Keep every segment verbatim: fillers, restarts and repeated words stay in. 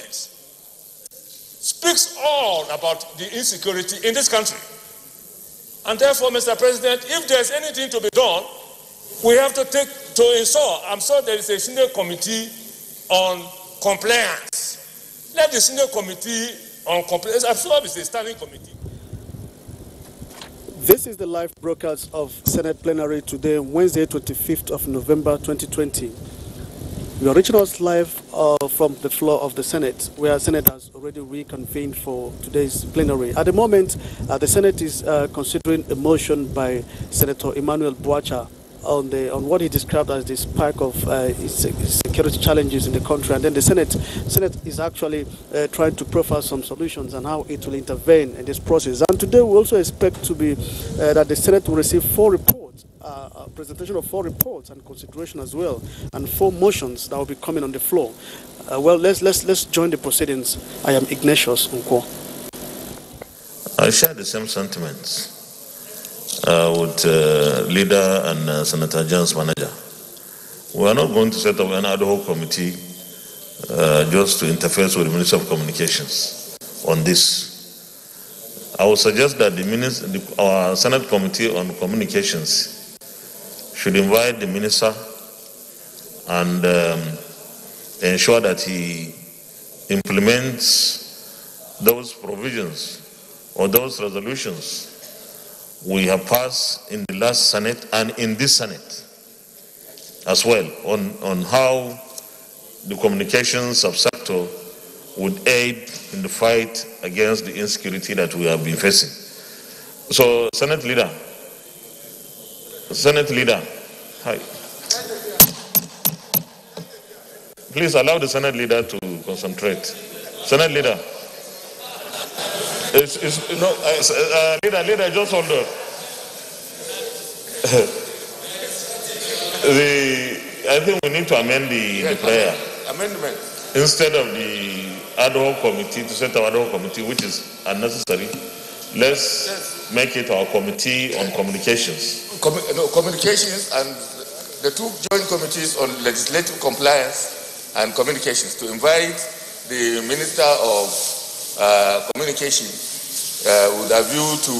speaks all about the insecurity in this country. And therefore, Mister President, if there's anything to be done, we have to take to ensure. I'm sure there is a senior committee on compliance. Let the senior committee on compliance. I'm sure it's a standing committee. This is the live broadcast of Senate plenary today, Wednesday, twenty-fifth of November twenty twenty. We are reaching us live uh, from the floor of the Senate, where Senate has already reconvened for today's plenary. At the moment, uh, the Senate is uh, considering a motion by Senator Emmanuel Bwacha on the on what he described as the spike of uh, security challenges in the country, and then the Senate Senate is actually uh, trying to profile some solutions and how it will intervene in this process. And today we also expect to be uh, that the Senate will receive four reports, uh, a presentation of four reports and consideration as well, and four motions that will be coming on the floor. Uh, well, let's let's let's join the proceedings. I am Ignatius Nkwo. I share the same sentiments Uh, with uh, leader and uh, Senator John's manager. We are not going to set up an ad hoc committee uh, just to interface with the Minister of Communications on this. I would suggest that the minister, the, our Senate Committee on Communications should invite the Minister and um, ensure that he implements those provisions or those resolutions we have passed in the last Senate and in this Senate as well on, on how the communications subsector would aid in the fight against the insecurity that we have been facing. So, Senate Leader, Senate Leader, hi. Please allow the Senate Leader to concentrate. Senate Leader. It's, it's, no, uh, leader, leader, just hold on. the, I think we need to amend the, yes, the prayer. Amendment. Instead of the ad hoc committee, to set up ad hoc committee, which is unnecessary, let's yes. make it our committee on communications. Com no, communications and the two joint committees on legislative compliance and communications to invite the Minister of Uh, communication uh, with a view to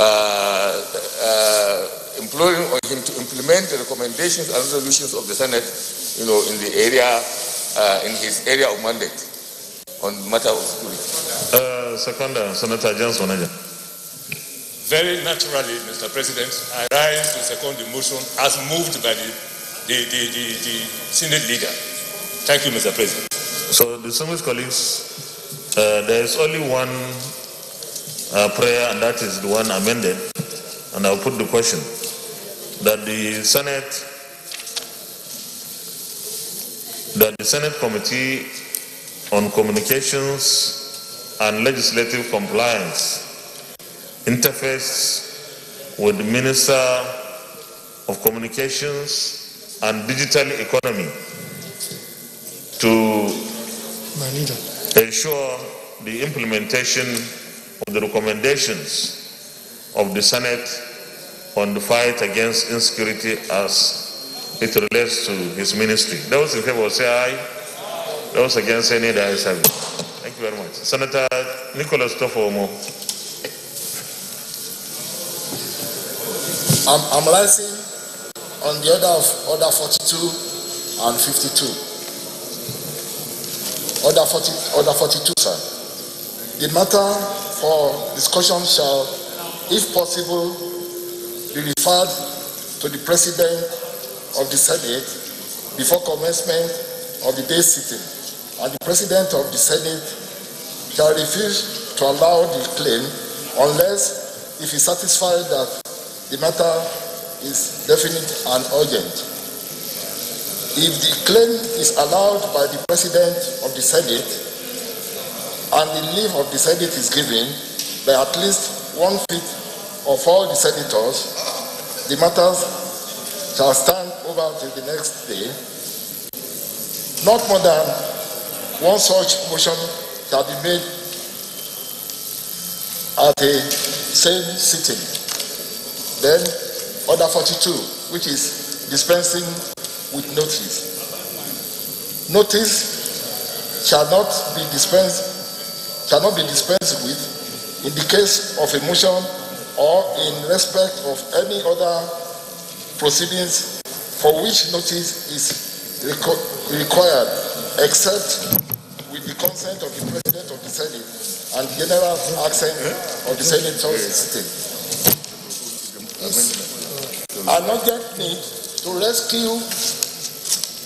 uh, uh, imploring on him to implement the recommendations and resolutions of the Senate, you know, in the area, uh, in his area of mandate on the matter of security. Uh, second, uh, Senator Johnson. Very naturally, Mister President, I rise to second the motion as moved by the, the, the, the, the Senate leader. Thank you, Mister President. So, distinguished colleagues, Uh, there is only one uh, prayer, and that is the one amended, and I'll put the question that the Senate that the Senate Committee on Communications and Legislative Compliance interface with the Minister of Communications and Digital Economy to ensure the implementation of the recommendations of the Senate on the fight against insecurity as it relates to his ministry. Those in favor say aye. Those against say nay. The ayes have it. Thank you very much. Senator Nicolas Tofomo. I'm, I'm rising on the order of order forty-two and fifty-two. Order forty, order forty-two, sir. The matter for discussion shall, if possible, be referred to the President of the Senate before commencement of the day's sitting, and the President of the Senate shall refuse to allow the claim unless if he is satisfied that the matter is definite and urgent. If the claim is allowed by the President of the Senate and the leave of the Senate is given by at least one-fifth of all the senators, the matters shall stand over till the next day. Not more than one such motion shall be made at the same sitting. Then, Order forty-two, which is dispensing with notice. Notice shall not be dispensed shall not be dispensed with in the case of a motion or in respect of any other proceedings for which notice is reco required, except with the consent of the President of the Senate and General Assembly of the Senate of the State. It's an urgent need to rescue,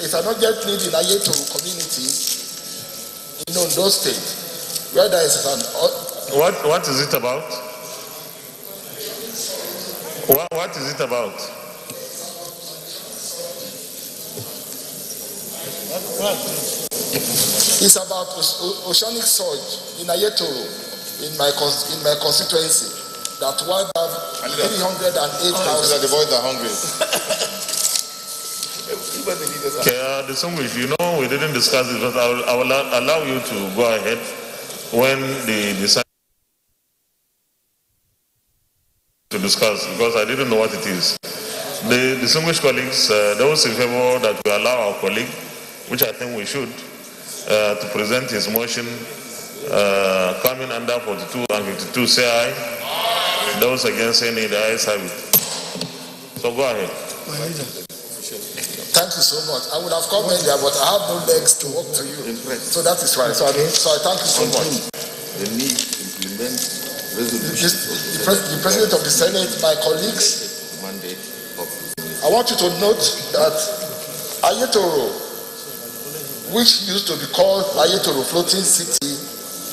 it's an urgent need in Ayetoro community in Ondo State, where there is an... What, what is it about? What, what is it about? It's about oceanic surge in Ayetoro, in my in my constituency, that wiped out three hundred eight thousand. The boys are hungry. Okay, uh, the song which you know we didn't discuss it, but I will, I will allow you to go ahead when they decide to discuss, because I didn't know what it is. The distinguished colleagues, uh, those in favor that we allow our colleague, which I think we should, uh, to present his motion uh, coming under forty-two and fifty-two, say aye. Those against, say nay. The ayes have it. So go ahead. Thank you so much. I would have come earlier, but I have no legs to walk to you. So that is right. So I thank you so much. The need to implement resolution. The President of the Senate, my colleagues, mandate. I want you to note that Ayetoro, which used to be called Ayetoro Floating City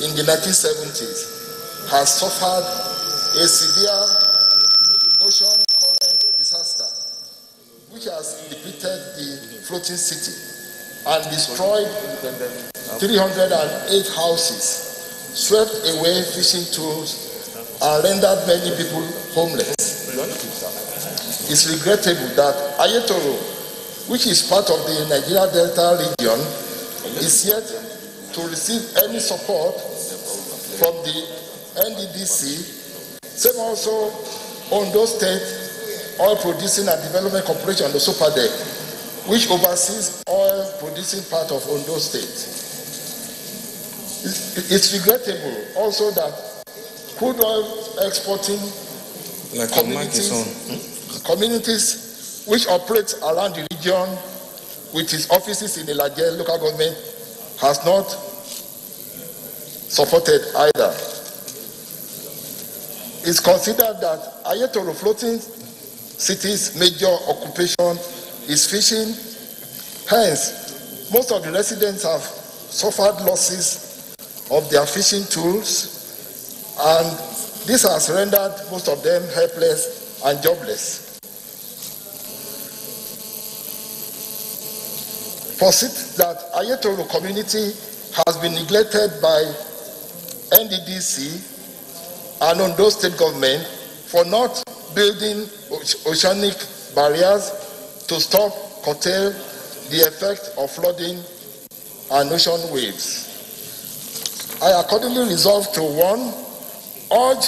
in the nineteen seventies, has suffered a severe ocean current disaster, which has depleted the floating city and destroyed three hundred eight houses, swept away fishing tools, and rendered many people homeless. It's regrettable that Ayetoro, which is part of the Nigeria Delta region, is yet to receive any support from the N D D C. Same also Ondo State Oil Producing and Development Corporation, the Hyperdeck, which oversees oil producing part of Ondo State. It's regrettable also that crude oil exporting like communities, hmm? communities which operate around the region with its offices in the Lagos local government has not supported either. It's considered that Ayetoro Floating City's major occupation is fishing. Hence, most of the residents have suffered losses of their fishing tools, and this has rendered most of them helpless and jobless. Proceeds that Ayetoro community has been neglected by N D D C and Ondo State government for not building oceanic barriers to stop, curtail the effect of flooding and ocean waves. I accordingly resolve to one, urge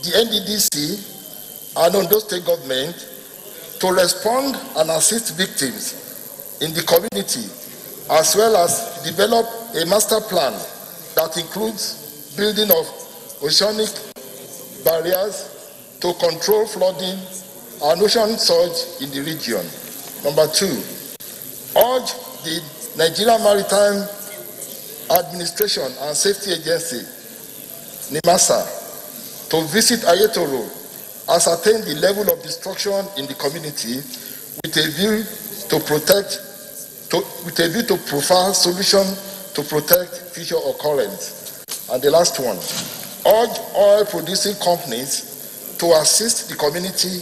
the N D D C and Ondo State government to respond and assist victims in the community, as well as develop a master plan that includes building of oceanic barriers to control flooding and ocean surge in the region. Number two, urge the Nigeria Maritime Administration and Safety Agency, NIMASA, to visit Ayetoro, ascertain the level of destruction in the community with a view to protect To, with a view to provide solution to protect future occurrence. And the last one, urge oil producing companies to assist the community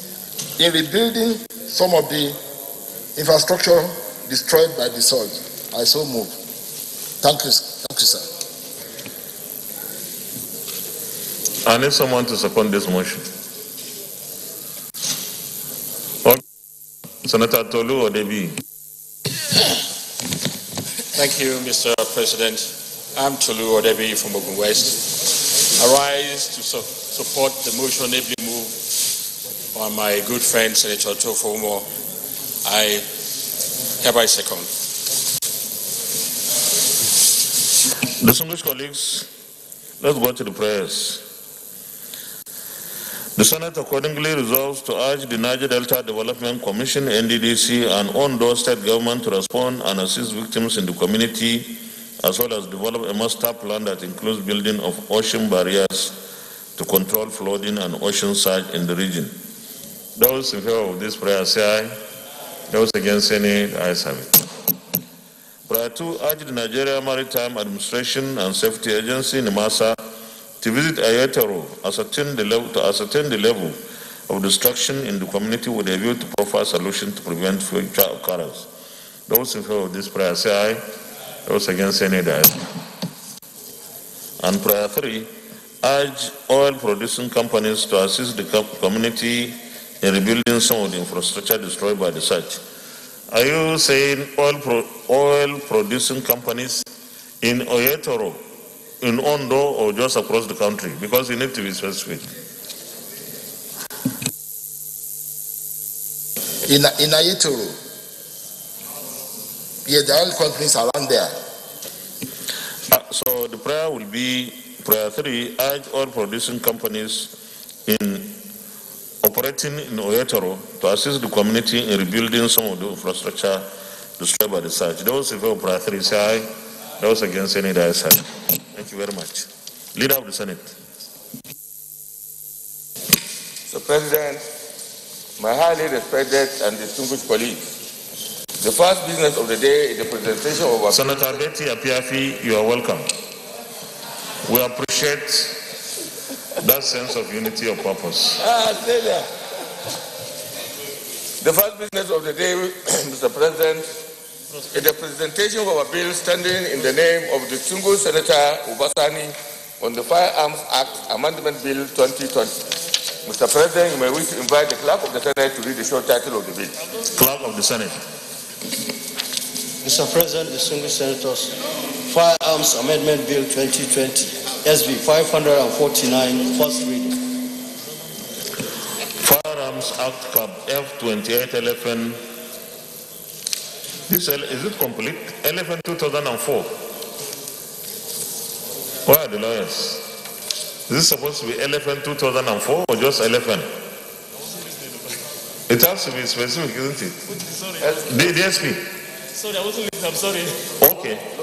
in rebuilding some of the infrastructure destroyed by the surge. I so move. Thank you, thank you, sir. I need someone to second this motion. Senator Tolu or Debbie. Thank you, Mister President. I'm Tolu Odebi from Ogun West. I rise to su support the motion ably moved by my good friend, Senator Tofomo. I hereby second. Distinguished colleagues, let's go to the prayers. The Senate accordingly resolves to urge the Niger Delta Development Commission, N D D C, and Ondo State government to respond and assist victims in the community, as well as develop a master plan that includes building of ocean barriers to control flooding and ocean surge in the region. Those in favor of this prayer say aye. Those against any, I ayes have it. Prayer two, urge the Nigeria Maritime Administration and Safety Agency, NIMASA, to visit Ayetoro ascertain the level, to ascertain the level of destruction in the community with a view to provide solution to prevent future occurrence. Those in favor of this prayer say aye. Those against any die. And prayer three, urge oil producing companies to assist the community in rebuilding some of the infrastructure destroyed by the search. Are you saying oil, pro, oil producing companies in Ayetoro, in Ondo, or just across the country? Because you need to be specific. In, in Ayetoro, yeah, the oil companies are around there. Uh, so the prayer will be prayer three, urge oil producing companies in operating in Ayetoro to assist the community in rebuilding some of the infrastructure destroyed by the search. Those in favor of prayer three say aye. Those against any die say aye. Thank you very much. Leader of the Senate. So, President, my highly respected and distinguished colleagues, the first business of the day is the presentation of our Senator Betty Apiafi. You are welcome. We appreciate that sense of unity of purpose. Ah, stay there. The first business of the day, Mister President, in the presentation of our bill standing in the name of the distinguished Senator Ubasani on the Firearms Act Amendment Bill twenty twenty. Mister President, you may wish to invite the Clerk of the Senate to read the short title of the bill. Clerk of the Senate. Mister President, distinguished Senators, Firearms Amendment Bill twenty twenty, S B five forty-nine, first reading. Firearms Act F twenty-eight eleven. This is it complete? eleven two thousand four. Where are the lawyers? Is this supposed to be eleven two thousand four or just eleven? It has to be specific, isn't it? Sorry. D S P. Sorry, I wasn't listening. I'm sorry. Okay.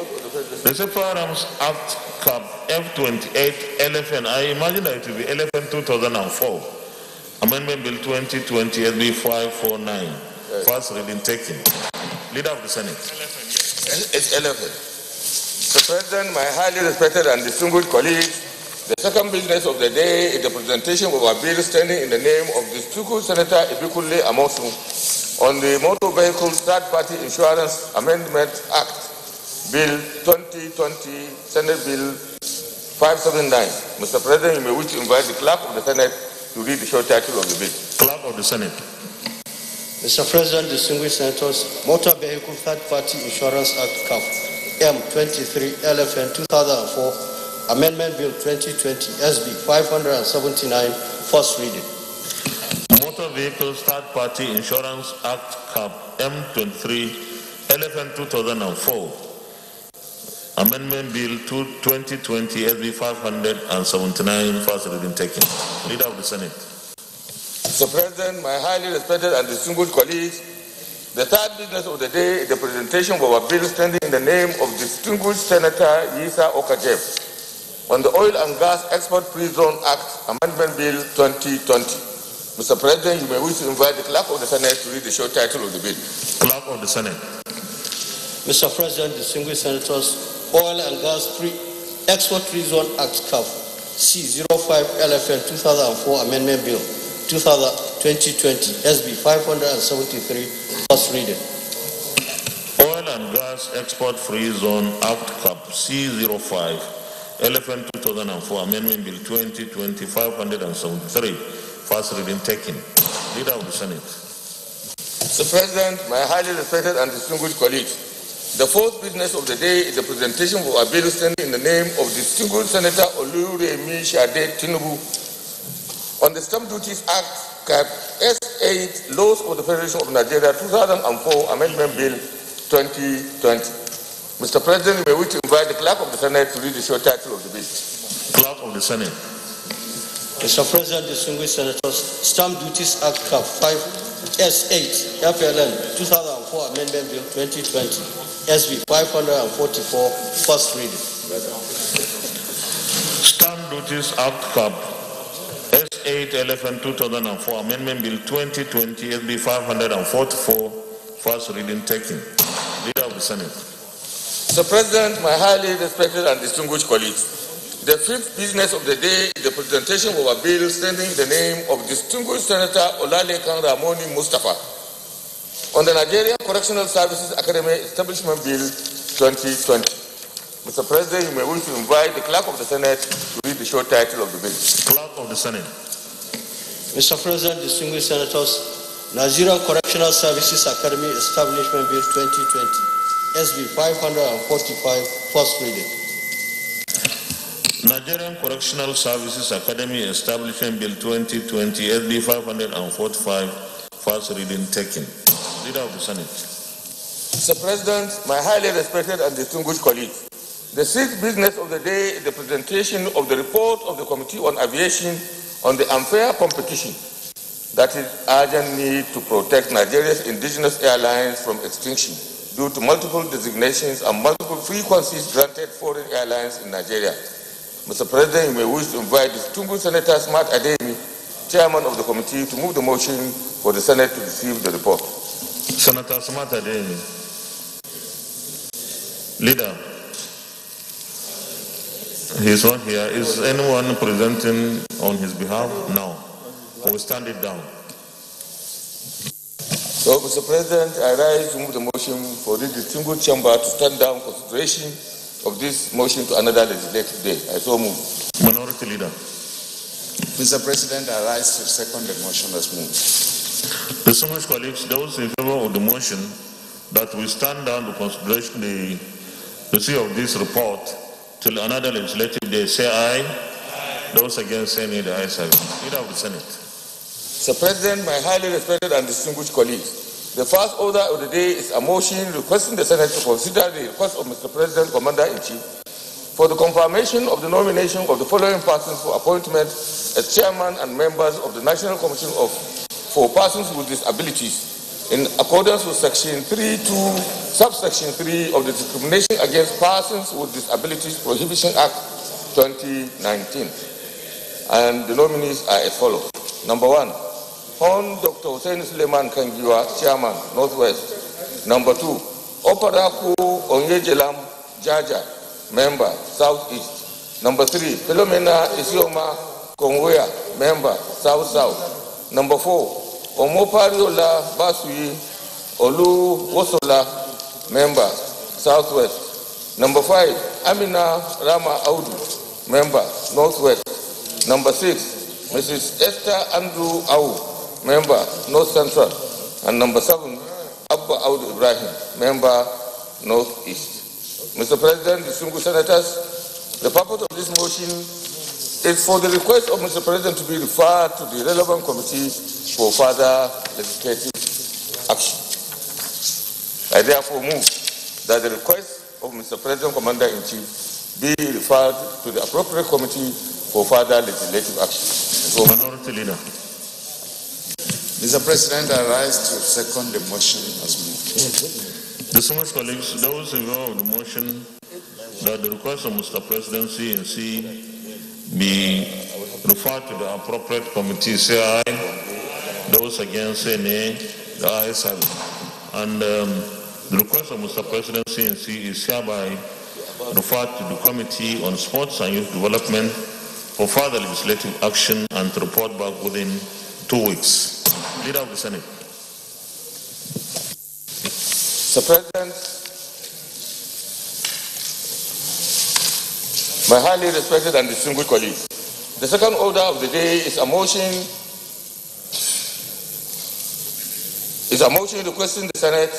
They say Firearms Act Cap F twenty-eight eleven. I imagine that it will be eleven two thousand four. Amendment Bill twenty twenty S B five forty-nine. First reading taken. Leader of the Senate. It's eleven. Mister President, my highly respected and distinguished colleagues, the second business of the day is the presentation of our bill standing in the name of the distinguished Senator Ibikunle Amosun on the Motor Vehicle Third Party Insurance Amendment Act, Bill twenty twenty, Senate Bill five seventy-nine. Mister President, you may wish to invite the Clerk of the Senate to read the short title of the bill. Clerk of the Senate. Mister President, distinguished Senators, Motor Vehicle Third Party Insurance Act C A F, M twenty-three eleven two thousand four, Amendment Bill twenty twenty, S B five seventy-nine, first reading. Motor Vehicle Third Party Insurance Act C A F, M twenty-three eleven two thousand four, Amendment Bill twenty twenty, S B five seventy-nine, first reading taken. Leader of the Senate. Mister President, my highly respected and distinguished colleagues, the third business of the day is the presentation of our bill standing in the name of distinguished Senator Yisa Okagbese on the Oil and Gas Export Free Zone Act Amendment Bill twenty twenty. Mister President, you may wish to invite the Clerk of the Senate to read the short title of the bill. Clerk of the Senate. Mister President, distinguished Senators, Oil and Gas Free Export Free Zone Act C A F, C zero five L F N two thousand four Amendment Bill twenty twenty S B five seventy-three, first reading. Oil and Gas Export Free Zone Act Cap C zero five L F N two thousand four Amendment Bill twenty twenty five seventy-three, first reading taken. Leader of the Senate. Mister President, my highly respected and distinguished colleagues, the fourth business of the day is the presentation of a bill standing in the name of distinguished Senator Oluremi Tinubu on the Stamp Duties Act, Cap S eight, Laws of the Federation of Nigeria, two thousand four, Amendment Bill twenty twenty. Mister President, may we invite the Clerk of the Senate to read the short title of the bill. Clerk of the Senate. Mister President, distinguished senators, Stamp Duties Act five S eight, F L N two thousand four Amendment Bill twenty twenty, S B five hundred forty-four, first reading. Stamp Duties Act S eight, L F N two thousand four Amendment Bill twenty twenty, S B five hundred forty-four, first reading taken. Leader of the Senate. Mister President, my highly respected and distinguished colleagues, the fifth business of the day is the presentation of a bill standing in the name of distinguished Senator Olalekan Ramoni Mustafa on the Nigeria Correctional Services Academy Establishment Bill twenty twenty. Mister President, you may wish to invite the Clerk of the Senate to read the short title of the bill. Clerk of the Senate. Mister President, distinguished senators, Nigeria Correctional Services Academy Establishment Bill twenty twenty, S B five hundred forty-five, first reading. Nigerian Correctional Services Academy Establishment Bill twenty twenty, S B five hundred forty-five, first reading taken. Leader of the Senate. Mister President, my highly respected and distinguished colleagues, the sixth business of the day is the presentation of the report of the Committee on Aviation on the unfair competition that is urgent need to protect Nigeria's indigenous airlines from extinction due to multiple designations and multiple frequencies granted foreign airlines in Nigeria. Mister President, you may wish to invite distinguished Senator Smart Ademi, Chairman of the Committee, to move the motion for the Senate to receive the report. Senator Smart Ademi. Leader. He's not here. Is anyone presenting on his behalf? No. We stand it down. So, Mister President, I rise to move the motion for the distinguished chamber to stand down consideration of this motion to another legislative day. I so move. Minority Leader. Mister President, I rise to second the motion as moved. Distinguished colleagues, those in favor of the motion that we stand down to consideration the receipt of this report till another legislative day, say aye. Aye. Those against say nay. The ayes have it. Leader of the Senate. Mister President, my highly respected and distinguished colleagues, the first order of the day is a motion requesting the Senate to consider the request of Mister President, Commander-in-Chief, for the confirmation of the nomination of the following persons for appointment as chairman and members of the National Commission of for Persons with Disabilities in accordance with Section three two, Subsection three of the Discrimination Against Persons with Disabilities Prohibition Act twenty nineteen. And the nominees are as follows. Number one, Hon Doctor Hussein Suleiman Kangiwa, Chairman, Northwest. Number two, Oparaku Onyejelam Jaja, Member, Southeast. Number three, Philomena Isioma Kongwea, Member, South South. Number four, Omopariola Basui Olu Wosola, Member, Southwest. Number five, Amina Rama Audu, Member, Northwest. Number six, Missus Esther Andrew Au, Member, North Central. And number seven, Abba Audu Ibrahim, Member, North East. Mister President, distinguished senators, the purpose of this motion is for the request of Mister President to be referred to the relevant committee for further legislative action. I therefore move that the request of Mister President, Commander-in-Chief, be referred to the appropriate committee for further legislative action. So, Minority Leader. Mister President, I rise to second the motion as moved. Distinguished colleagues, those in favor of the motion that the request of Mister President C N C be referred to the appropriate committee, say aye. Those against say nay. The ayes have it. And um, the request of Mister President C N C is hereby referred to the Committee on Sports and Youth Development for further legislative action and to report back within two weeks. Leader of the Senate. Mister President, my highly respected and distinguished colleagues, the second order of the day is a motion is a motion requesting the Senate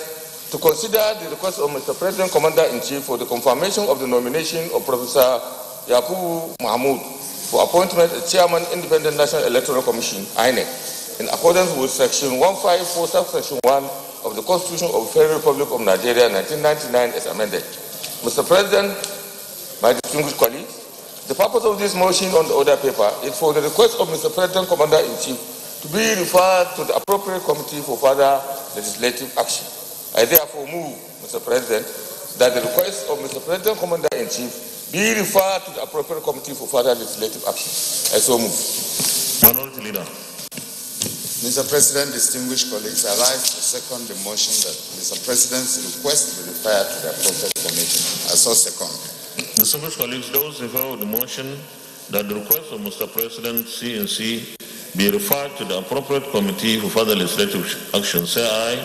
to consider the request of Mister President, Commander-in-Chief, for the confirmation of the nomination of Professor Yakubu Mahmoud for appointment as Chairman, Independent National Electoral Commission, I N E C. In accordance with Section one fifty-four, Subsection one of the Constitution of the Federal Republic of Nigeria, nineteen ninety-nine, as amended. Mister President, my distinguished colleagues, the purpose of this motion on the order paper is for the request of Mister President, Commander-in-Chief, to be referred to the appropriate committee for further legislative action. I therefore move, Mister President, that the request of Mister President, Commander-in-Chief, be referred to the appropriate committee for further legislative action. I so move. Minority Leader. Mister President, distinguished colleagues, I rise to second the motion that Mister President's request be referred to the appropriate committee. I so second. Distinguished colleagues, those in favor of the motion that the request of Mister President, C N C, be referred to the appropriate committee for further legislative action, say aye.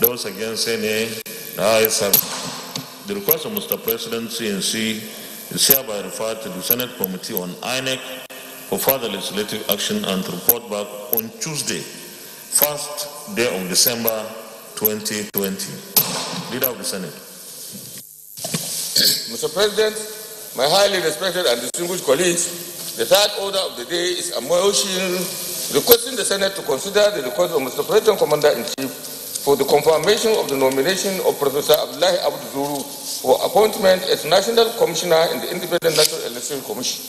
Those against, say nay. The ayes have it. The request of Mister President, C N C, is hereby referred to the Senate Committee on I N E C for further legislative action and to report back on Tuesday, first day of December twenty twenty. Leader of the Senate. Mister President, my highly respected and distinguished colleagues, the third order of the day is a motion requesting the Senate to consider the request of Mister President, Commander-in-Chief, for the confirmation of the nomination of Professor Abdullahi Abduzuru for appointment as National Commissioner in the Independent National Election Commission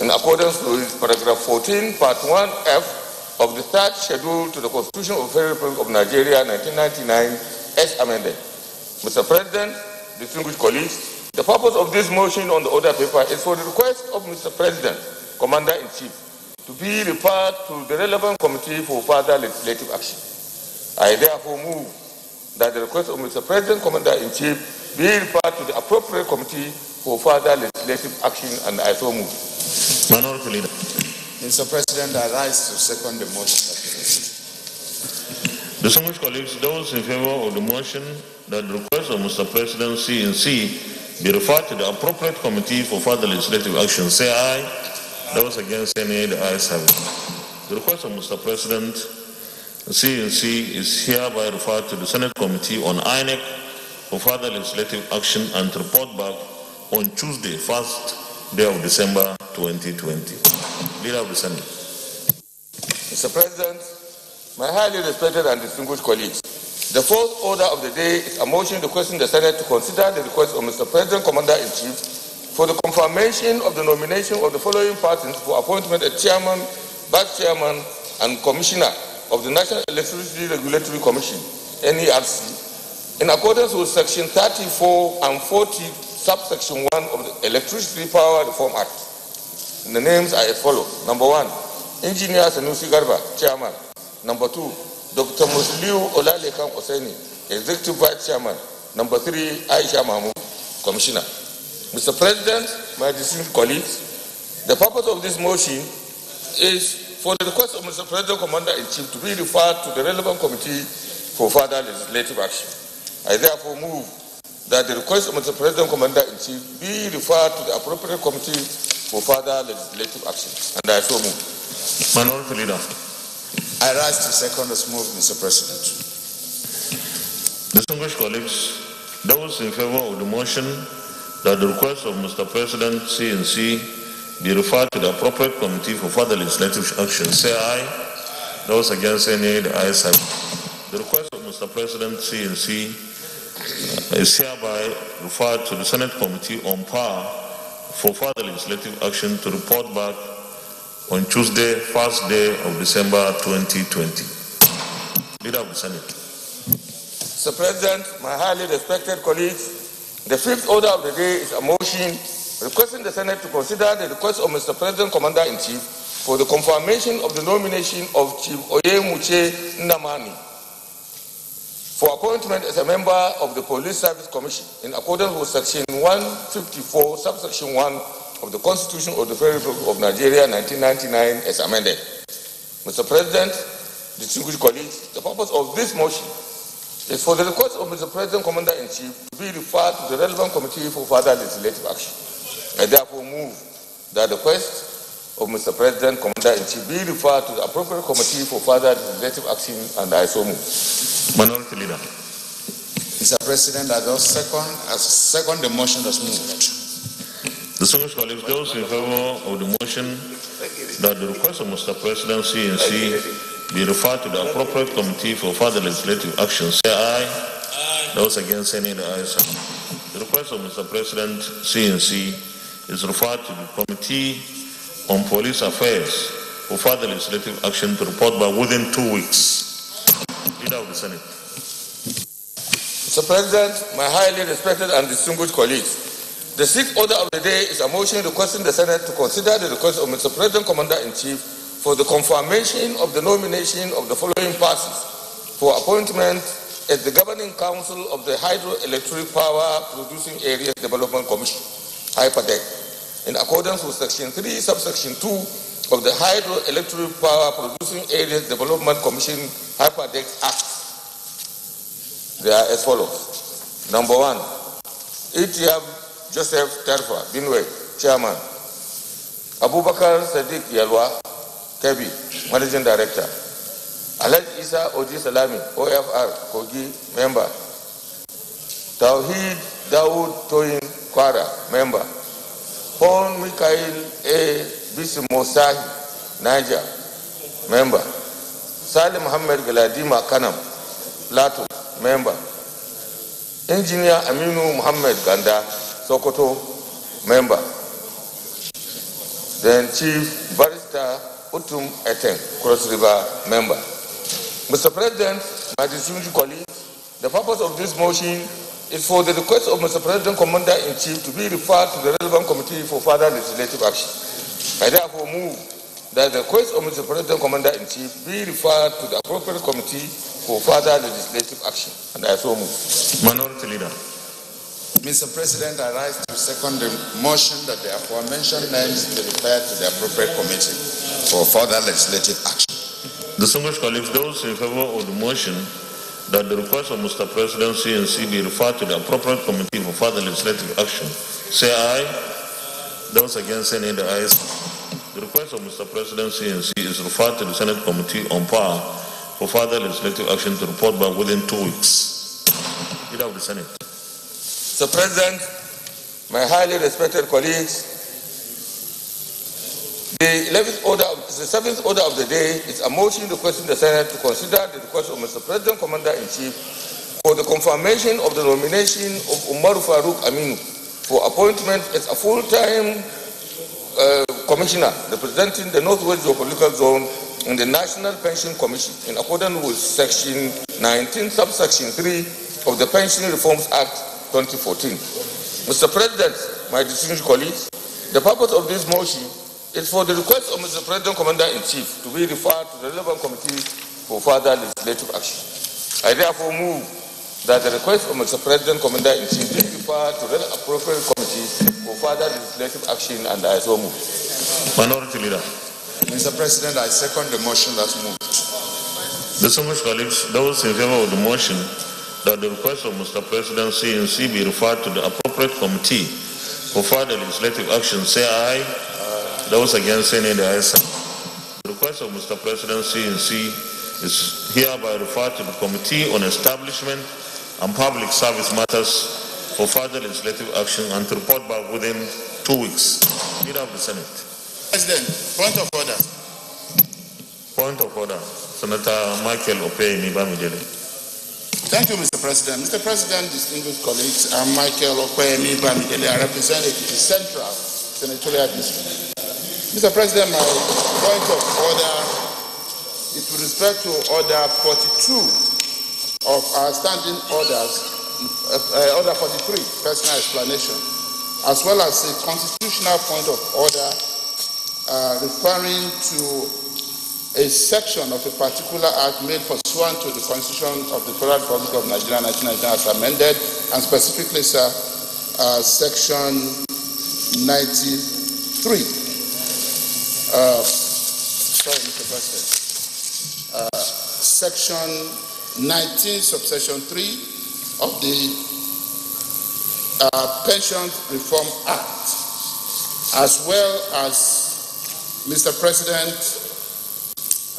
in accordance with paragraph fourteen, part one F of the third schedule to the Constitution of the Federal Republic of Nigeria nineteen ninety-nine as amended. Mister President, distinguished colleagues, the purpose of this motion on the order paper is for the request of Mister President, Commander-in-Chief, to be referred to the relevant committee for further legislative action. I therefore move that the request of Mister President, Commander-in-Chief, be referred to the appropriate committee for further legislative action, and I so move. Minority Leader. Mister President, I rise to second the motion. Distinguished colleagues, those in favor of the motion that the request of Mister President, C N C, be referred to the appropriate committee for further legislative action, say aye. Those against, say nay. The ayes have it. The request of Mister President, C N C, is hereby referred to the Senate Committee on I N E C for further legislative action and to report back on Tuesday, first day of December twenty twenty. Leader of the Senate. Mister President, my highly respected and distinguished colleagues, the fourth order of the day is a motion requesting the Senate to consider the request of Mister President, Commander-in-Chief, for the confirmation of the nomination of the following persons for appointment as Chairman, Vice Chairman, and Commissioner of the National Electricity Regulatory Commission, N E R C, in accordance with Section thirty-four and forty, subsection one of the Electricity Power Reform Act. And the names are as follows. Number one, Engineer Sanusi Garba, Chairman. Number two, Doctor Musliu Olalekan Oseni, Executive Vice Chairman. Number three, Aisha Mahmoud, Commissioner. Mister President, my distinguished colleagues, the purpose of this motion is for the request of Mister President, Commander-in-Chief, to be referred to the relevant committee for further legislative action. I therefore move that the request of Mister President, Commander-in-Chief, be referred to the appropriate committee for further legislative action. And I so move. Minority Leader. I rise to second this move, Mister President. Distinguished colleagues, those in favor of the motion that the request of Mister President, C N C, be referred to the appropriate committee for further legislative action, say aye. Those against, say nay. The ayes have it. The request of Mister President, C N C, is hereby referred to the Senate Committee on Power for further legislative action to report back on Tuesday, first day of December twenty twenty. Leader of the Senate. Mister President, my highly respected colleagues, the fifth order of the day is a motion requesting the Senate to consider the request of Mister President, Commander-in-Chief, for the confirmation of the nomination of Chief Oyemuche Nnamani for appointment as a member of the Police Service Commission in accordance with Section one fifty-four, subsection one of the Constitution of the Federal Republic of Nigeria nineteen ninety-nine as amended. Mister President, distinguished colleagues, the purpose of this motion is for the request of Mister President, Commander-in-Chief, to be referred to the relevant committee for further legislative action. I therefore move that the request of Mister President, Commander-in-Chief, be referred to the appropriate committee for further legislative action, and I so move. Minority Leader. Mister President, I thus second, I second the motion that's moved. Distinguished colleagues, those in favor of the motion that the request of Mister President, C N C, be referred to the appropriate committee for further legislative action, say aye. Aye. Those against, say nay. The ayes have it. request of Mister President, C N C is referred to the Committee on Police Affairs for further legislative action to report by within two weeks. Leader of the Senate. Mister President, my highly respected and distinguished colleagues, the sixth order of the day is a motion requesting the Senate to consider the request of Mister President Commander-in-Chief for the confirmation of the nomination of the following persons for appointment as the Governing Council of the Hydroelectric Power Producing Areas Development Commission, Hyperdeck, in accordance with Section three, Subsection two of the Hydroelectric Power Producing Areas Development Commission, Hyperdeck Act. They are as follows. Number one, Etiab Joseph Tarfa Binwe, Chairman. Abubakar Sadiq Yalwa, Kebi, Managing Director. Alhaji Isa Oji Salami, O F R, Kogi, member. Tawheed Dawood Toyin Kwara, member. Paul Mikhail A. Bisimosahi, Niger, member. Salim Mohammed Galadima Kanam, Plato, member. Engineer Aminu Mohammed Ganda, Sokoto, member. Then Chief Barrister Utum Eteng, Cross River, member. Mister President, my distinguished colleagues, the purpose of this motion is for the request of Mister President Commander-in-Chief to be referred to the relevant committee for further legislative action. I therefore move that the request of Mister President Commander-in-Chief be referred to the appropriate committee for further legislative action. And I so move. Minority Leader. Mister President, I rise to second the motion that the aforementioned names be referred to the appropriate committee for further legislative action. Distinguished colleagues, those in favor of the motion that the request of Mister President C N C be referred to the appropriate committee for further legislative action, say aye. Those against, say nay. The ayes. The request of Mister President C N C is referred to the Senate Committee on Power for further legislative action to report back within two weeks. Leader of the Senate. Mister President, my highly respected colleagues, The, eleventh order of, the seventh order of the day is a motion requesting the Senate to consider the request of Mister President Commander-in-Chief for the confirmation of the nomination of Umar Farouk Aminu for appointment as a full-time uh, commissioner representing the Northwest Geopolitical Zone in the National Pension Commission in accordance with Section nineteen, Subsection three of the Pension Reforms Act twenty fourteen. Mister President, my distinguished colleagues, the purpose of this motion it's for the request of Mister President Commander-in-Chief to be referred to the relevant committee for further legislative action. I therefore move that the request of Mister President Commander-in-Chief be referred to the appropriate committee for further legislative action, and I so move. Minority Leader. Mister President, I second the motion that's moved. Distinguished colleagues, those in favor of the motion that the request of Mister President C N C be referred to the appropriate committee for further legislative action, say aye. Those against, say nay. The ayes have it. The request of Mister President C N C is hereby referred to the Committee on Establishment and Public Service Matters for further legislative action and to report back within two weeks. Leader of the Senate. President, point of order. Point of order. Senator Michael Opeyemi Bamidele. Thank you, Mister President. Mister President, distinguished colleagues, I'm Michael Opeyemi Bamidele. I represent the Central Senatorial District. Mister President, my point of order is with respect to Order forty-two of our standing orders, uh, uh, Order forty-three, personal explanation, as well as a constitutional point of order uh, referring to a section of a particular act made pursuant to the Constitution of the Federal Republic of Nigeria, nineteen ninety-nine, as amended, and specifically, sir, uh, Section ninety-three. Uh, sorry, Mister President. Uh, section nineteen, subsection three of the uh, Pension Reform Act, as well as, Mister President,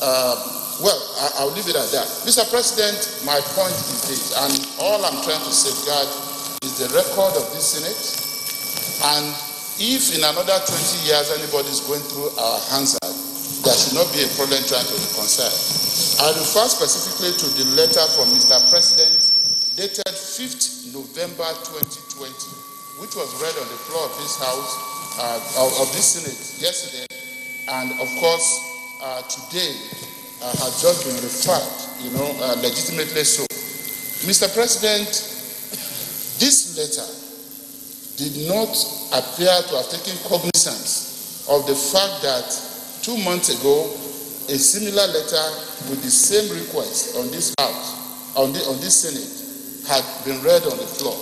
uh, well, I, I'll leave it at that. Mister President, my point is this, and all I'm trying to safeguard is the record of this Senate, and if in another twenty years anybody's going through our hands out, there should not be a problem trying to reconcile. I refer specifically to the letter from Mister President dated fifth November twenty twenty twenty, which was read on the floor of this House, uh, of this Senate yesterday, and of course uh, today uh, has just been referred, you know, uh, legitimately so. Mister President, this letter did not appear to have taken cognizance of the fact that two months ago, a similar letter with the same request on this House, on, the, on this Senate, had been read on the floor.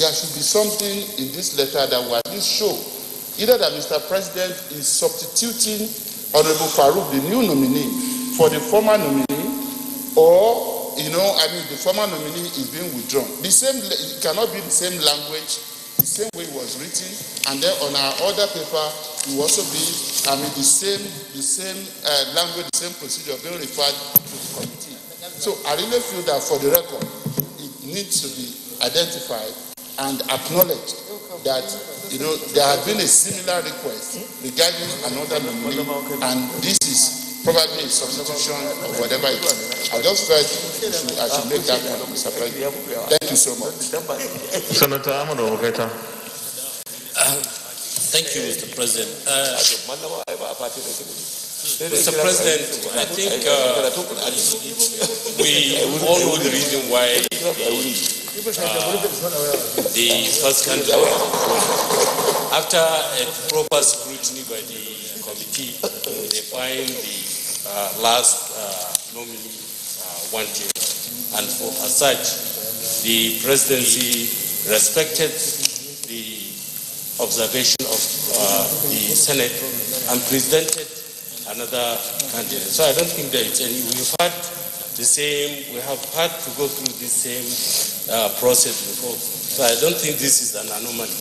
There should be something in this letter that will at least show either that Mister President is substituting Honorable Farouk, the new nominee, for the former nominee, or, you know, I mean, the former nominee is being withdrawn. The same, it cannot be the same language, the same way it was written, and then on our other paper, it will also be, I mean, the same, the same uh, language, the same procedure being referred to the committee. So I really feel that for the record, needs to be identified and acknowledged that, you know, there has been a similar request regarding another nominee, and this is probably a substitution of whatever it is. I just felt I should make that point, Mister President. Thank you so much. Senator Ahmad Obeta. Thank you, Mister President. Uh, Mister President, I think uh, we all know the reason why Uh, the first candidate, after a proper scrutiny by the uh, committee, they find the uh, last uh, nominee uh, wanted, and for as such, the presidency respected the observation of uh, the Senate and presented another candidate. So I don't think there is any. We've had the same, we have had to go through the same uh, process before. So I don't think this is an anomaly.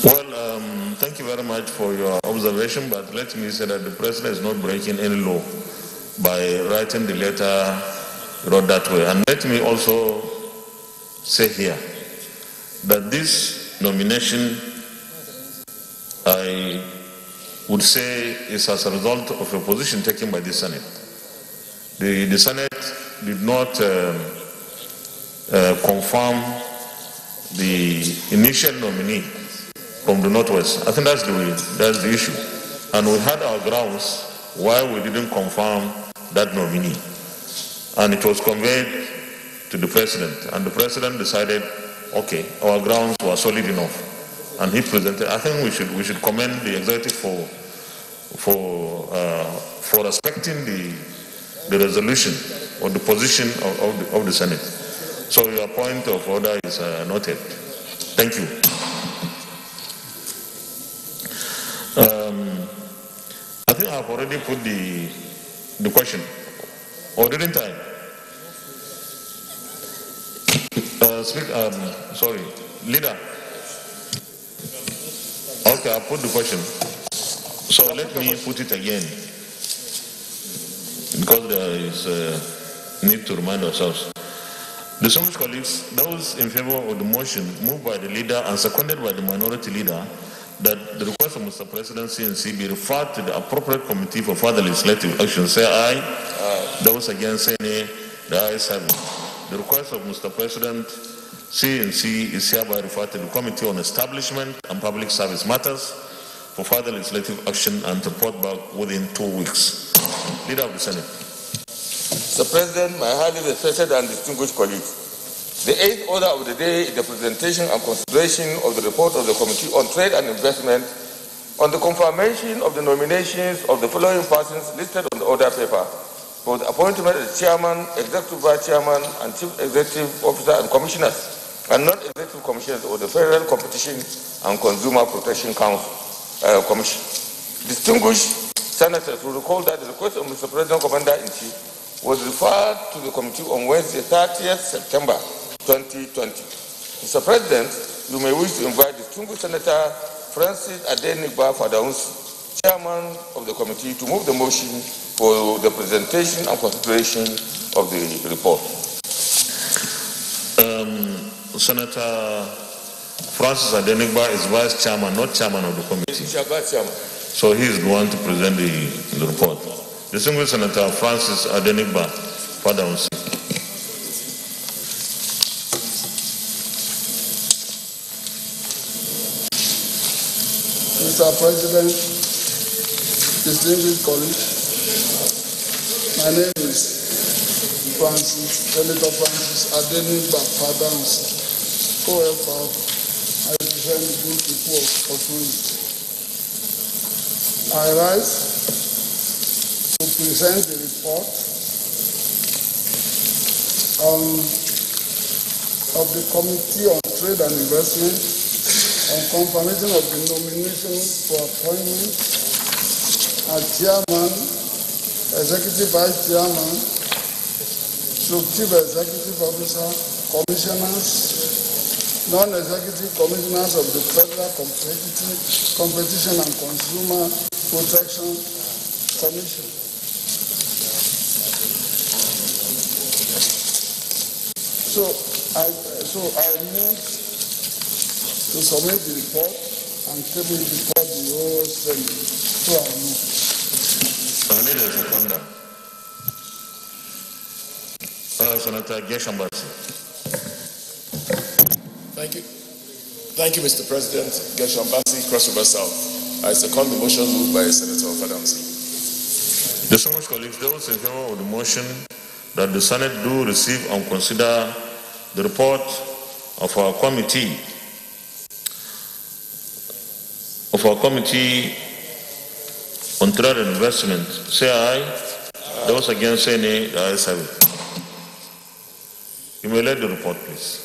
Well, um, thank you very much for your observation, but let me say that the president is not breaking any law by writing the letter wrote that way. And let me also say here that this nomination, I would say is as a result of a position taken by the Senate. The, the Senate did not uh, uh, confirm the initial nominee from the Northwest. I think that's the, that's the issue. And we had our grounds why we didn't confirm that nominee. And it was conveyed to the President. And the President decided, okay, our grounds were solid enough. And he presented. I think we should we should commend the executive for for uh, for respecting the the resolution or the position of of the, of the Senate. So your point of order is uh, noted. Thank you. Um, I think I've already put the the question, or didn't I? Uh, speak. Um, sorry, leader. Okay, I'll put the question. So let me put it again, because there is a need to remind ourselves. Distinguished colleagues, those in favor of the motion moved by the leader and seconded by the minority leader that the request of Mister President C N C be referred to the appropriate committee for further legislative action, say aye. Aye. Those against say nay. The ayes have it. The request of Mister President C N C is hereby referred to the Committee on Establishment and Public Service Matters for further legislative action and report back within two weeks. Leader of the Senate. Mister President, my highly respected and distinguished colleagues, the eighth order of the day is the presentation and consideration of the report of the Committee on Trade and Investment on the confirmation of the nominations of the following persons listed on the order paper for the appointment of the chairman, executive vice chairman, and chief executive officer and commissioners, and non-executive commissioners of the Federal Competition and Consumer Protection Council uh, Commission. Distinguished senators will recall that the request of Mister President Commander-in-Chief was referred to the committee on Wednesday, thirtieth September twenty twenty. Mister President, you may wish to invite distinguished Senator Francis Adenigba Fadahunsi, chairman of the committee, to move the motion for the presentation and consideration of the report. Um, Senator Francis Adenigba is vice chairman, not chairman of the committee. So he is the one to present the, the report. Distinguished Senator Francis Adenigba, Fadahunsi. Mister President, distinguished colleagues, my name is Francis, Senator Francis Adenigba Fadahunsi, co-author, I represent the good people of Ondo. I rise to present the report on, of the Committee on Trade and Investment on confirmation of the nomination for appointment as Chairman, Executive Vice Chairman, Chief Executive Officer, Commissioners, Non-Executive Commissioners of the Federal Competition and Consumer Protection Commission. So I, so I move to submit the report and table it before the whole Senate. So I move. Leaders of Conda. Senator Gershom Bassey. Thank you. Thank you, Mister President. Gershom Bassey, Cross River South. I second the motion moved by Senator Fadahunsi. There's so much colleagues. Those in favor of the motion that the Senate do receive and consider the report of our committee of our committee on trade and investment. Say aye. Aye. Those against say nay. The ayes have it. You may read the report, please.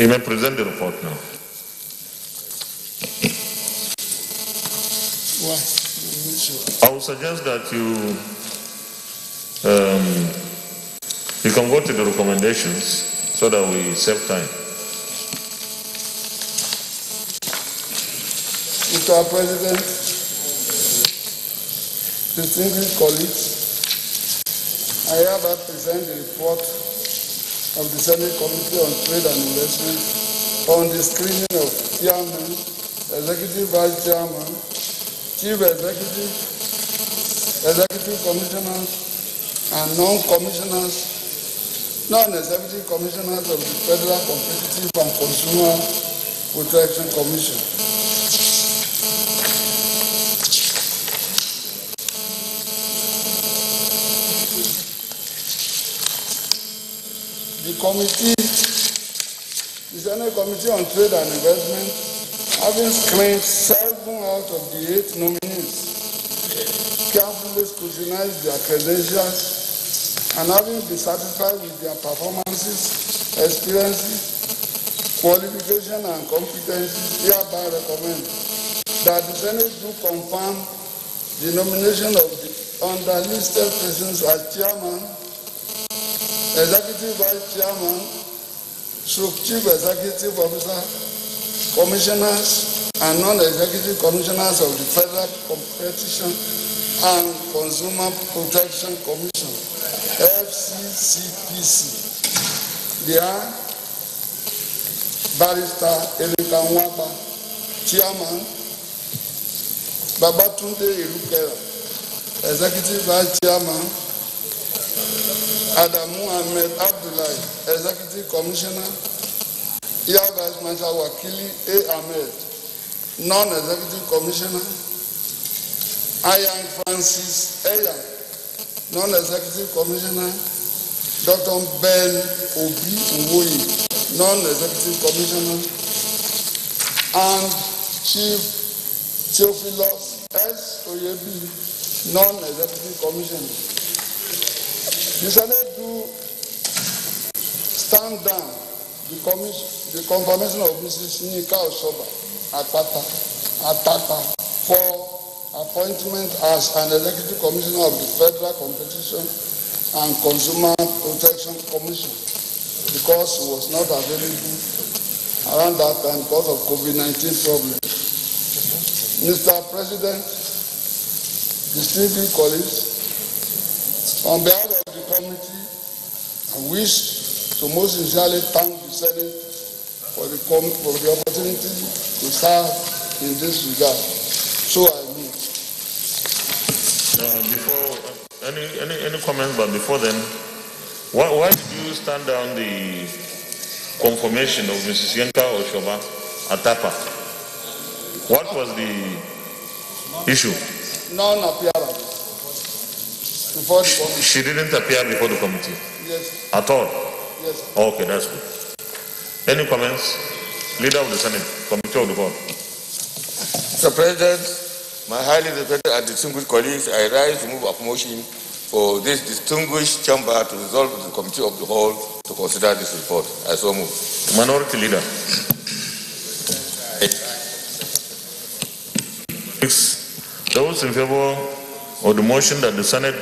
You may present the report now. I would suggest that you um, you can go to the recommendations so that we save time. Mister President, distinguished colleagues, I hereby present the report of the Senate Committee on Trade and Investment on the screening of Chairman, Executive Vice Chairman, Chief Executive, Executive Commissioners, and Non-Commissioners, Non-Executive Commissioners of the Federal Competitive and Consumer Protection Commission. The committee, the Senate Committee on Trade and Investment, having screened seven out of the eight nominees, carefully scrutinized their credentials, and having been satisfied with their performances, experiences, qualifications, and competencies, hereby recommend that the Senate do confirm the nomination of the underlisted persons as Chairman, Executive Vice Chairman, Chief Executive Officer, Commissioners, and Non-Executive Commissioners of the Federal Competition and Consumer Protection Commission, F C C P C. They are Barrister Emeka Nwankpa, Chairman, Babatunde Irukera, Executive Vice Chairman, Adamu Ahmed Abdullahi, Executive Commissioner, Iya Vice Marshal Wakili A. Ahmed, Non-Executive Commissioner, Ayang Francis Ayang, Non-Executive Commissioner, Doctor Ben Obi Nwoye, Non-Executive Commissioner, and Chief Theophilus S. Oyebi, Non-Executive Commissioner. The Senate do stand down the, the confirmation of Missus Yinka Oshoba Atata, Atata for appointment as an Executive Commissioner of the Federal Competition and Consumer Protection Commission, because she was not available around that time because of COVID nineteen problems. Mister President, distinguished colleagues, on behalf of the committee, I wish to most sincerely thank the Senate for the, for the opportunity to serve in this regard. So I move. Uh, before any any any comments, but before then, why why did you stand down the confirmation of Missus Yinka Oshoba Atapa? What was the issue? Non-appearance before the committee. She didn't appear before the committee. Yes. At all? Yes. Okay, that's good. Any comments? Leader of the Senate, Committee of the Board. Mister President, my highly respected and distinguished colleagues, I rise to move a motion for this distinguished chamber to resolve the Committee of the Whole to consider this report. I so move. Minority Leader. Six. Those in favor of the motion that the Senate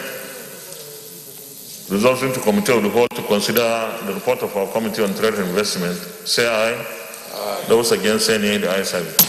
resolving to Committee of the Whole to consider the report of our Committee on Trade and Investment, say aye. Aye. Those against say nay. The ayes have it.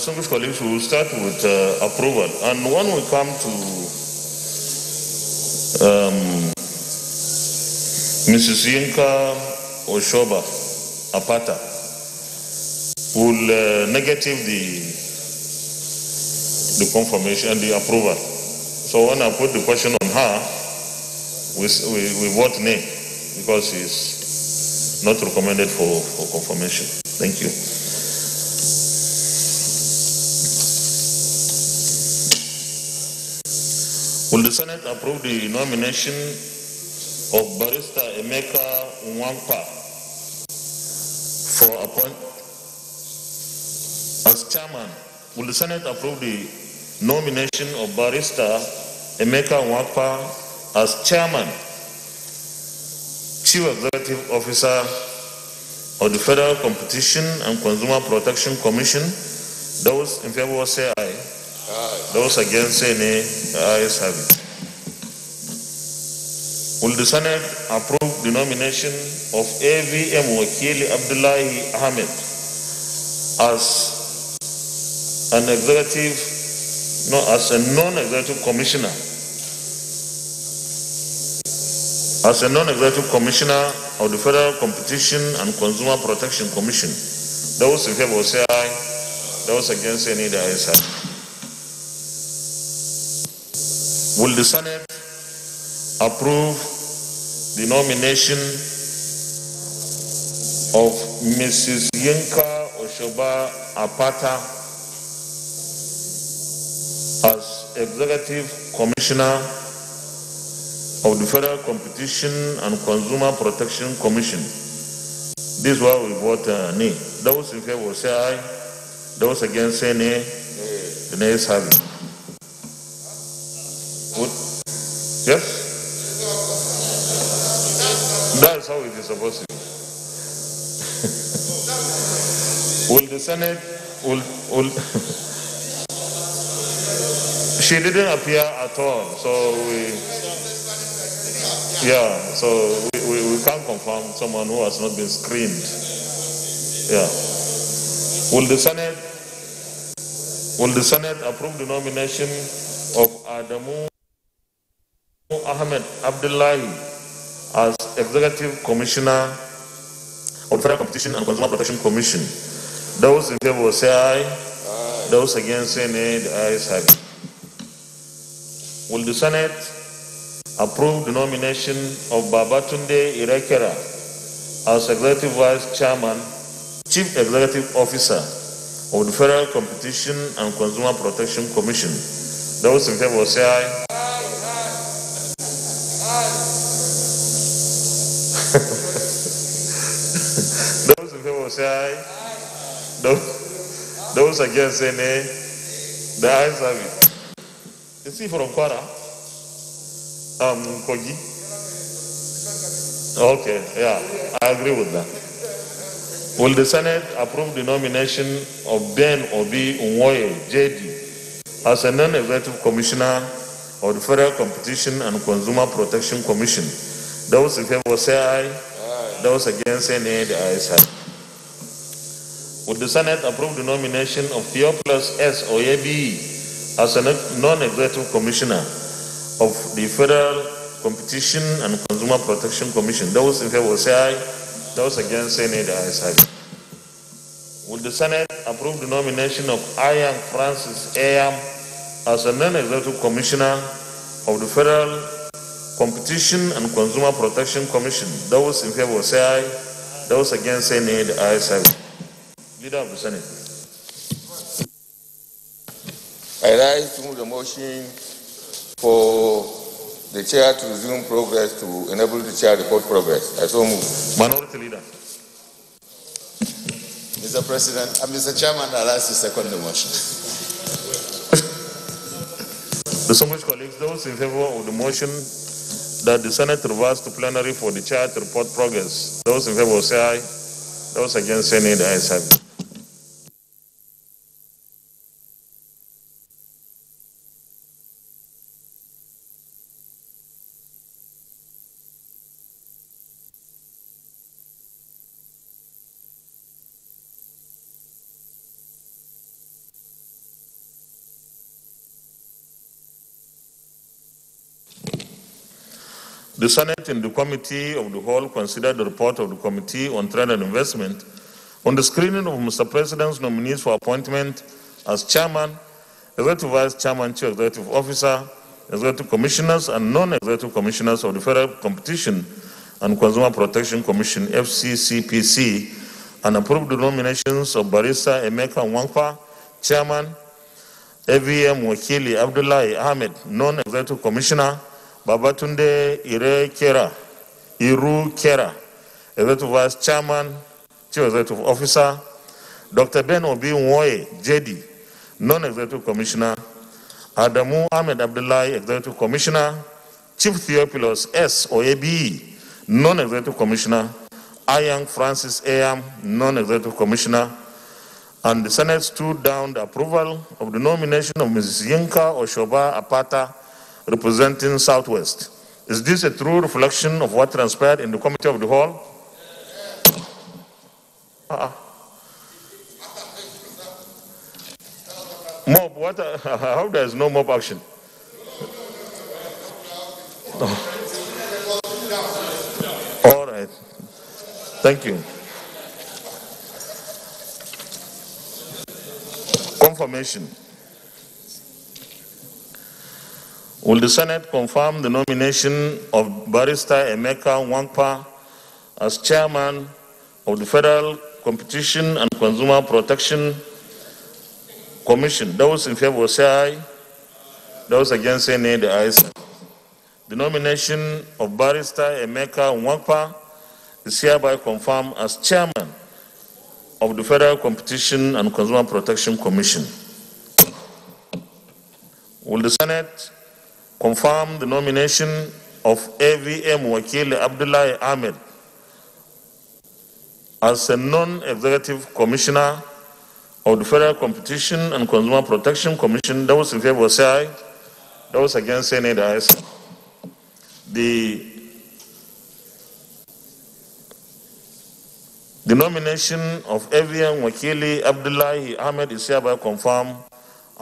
Distinguished colleagues, we will start with uh, approval, and when we come to um, Missus Yinka Oshoba Apata, we will uh, negative the the confirmation and the approval. So when I put the question on her, we we, we vote nay because she's not recommended for, for confirmation. Thank you. Will the Senate approve the nomination of Barrister Emeka Nwankpa for appoint as chairman? Will the Senate approve the nomination of Barrister Emeka Nwankpa as chairman, Chief Executive Officer of the Federal Competition and Consumer Protection Commission? Those in favor say aye. Those against say nay. The ayes have it. Will the Senate approve the nomination of A V M Wakili Abdullahi Ahmed as an executive, no, as a non-executive commissioner, as a non-executive commissioner of the Federal Competition and Consumer Protection Commission? Those in favor say aye. Those against say nay. The ayes have it. Will the Senate approve the nomination of Missus Yinka Oshoba Apata as Executive Commissioner of the Federal Competition and Consumer Protection Commission? This is why we vote uh, nay. Those in favor say aye. Those against say nay. The nays have it. Yes? That's how it is supposed to be. Will the Senate, will, will she didn't appear at all, so we, yeah, so we, we, we can't confirm someone who has not been screened. Yeah. Will the Senate, will the Senate approve the nomination of Adamu Ahmed Abdullahi as Executive Commissioner of the Federal Competition and Consumer Protection Commission? Those in favor say aye. Aye. Those against say nay. The ayes have it. Will the Senate approve the nomination of Babatunde Irukera as Executive Vice Chairman Chief Executive Officer of the Federal Competition and Consumer Protection Commission. Those in favor say aye. Aye, aye. Aye. Those in favor say aye. Aye. Those, those against say nay. The ayes have it. You see from Kwara? Um, Kogi? Okay, yeah, I agree with that. Will the Senate approve the nomination of Ben Obi Nwoye, J D, as a non-executive commissioner of the Federal Competition and Consumer Protection Commission? Those in favor say aye. Aye. Those against say nay. The ayes have it. Will the Senate approve the nomination of Theophilus S. Oyebie as a non-executive commissioner of the Federal Competition and Consumer Protection Commission? Those in favor say aye. Those against say nay. The ayes have it. Will the Senate approve the nomination of Ian Francis Ayam as a non-executive commissioner of the Federal Competition and Consumer Protection Commission? Those in favor say aye. Those against say nay. The ayes have it. Leader of the Senate. I rise to move the motion for the chair to resume progress to enable the chair to report progress. I so move. Minority Leader. Mister President, uh, Mister Chairman, I rise to second the motion. Distinguished colleagues, those in favor of the motion that the Senate reverse to plenary for the chair to report progress, those in favor say aye. Those against say nay. The ayes have it. The Senate in the Committee of the Whole considered the report of the Committee on Trade and Investment on the screening of Mister President's nominees for appointment as Chairman, Executive Vice Chairman, Chief Executive Officer, Executive Commissioners, and Non-Executive Commissioners of the Federal Competition and Consumer Protection Commission, F C C P C, and approved the nominations of Barrister Emeka Nwankpa, Chairman, A V M Wakili Abdullahi Ahmed, Non-Executive Commissioner, Babatunde Irukera, Irukera, Executive Vice Chairman, Chief Executive Officer, Doctor Ben Obi Nwoye, J D, Non-Executive Commissioner, Adamu Ahmed Abdullahi, Executive Commissioner, Chief Theophilus S. Oyebe, Non-Executive Commissioner, Ayang Francis Ayam, Non-Executive Commissioner, and the Senate stood down the approval of the nomination of Missus Yinka Oshoba Atata, representing Southwest. Is this a true reflection of what transpired in the Committee of the Whole? Uh-uh. Mob, what? Uh, I hope there is no mob action. Oh. All right. Thank you. Confirmation. Will the Senate confirm the nomination of Barrister Emeka Nwankpa as Chairman of the Federal Competition and Consumer Protection Commission? Those in favor say aye. Those against say nay. The ayes have it. The nomination of Barrister Emeka Nwankpa is hereby confirmed as Chairman of the Federal Competition and Consumer Protection Commission. Will the Senate confirm the nomination of A V M Wakili Abdullahi Ahmed as a non-executive commissioner of the Federal Competition and Consumer Protection Commission? Those in favor say aye. Those against say nay. The ayes have it. The, the nomination of A V M Wakili Abdullahi Ahmed is hereby confirmed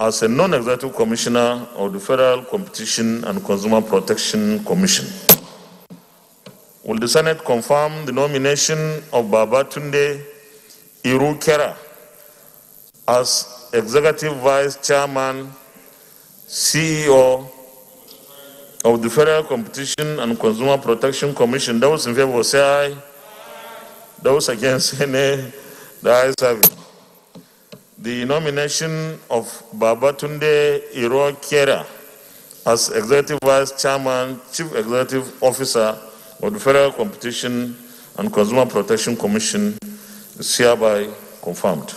as a non-executive commissioner of the Federal Competition and Consumer Protection Commission. Will the Senate confirm the nomination of Babatunde Irukera as Executive Vice Chairman, C E O of the Federal Competition and Consumer Protection Commission? Those in favor say aye. Those against say nay. The ayes have it. The nomination of Babatunde Irukera as Executive Vice Chairman, Chief Executive Officer of the Federal Competition and Consumer Protection Commission is hereby confirmed.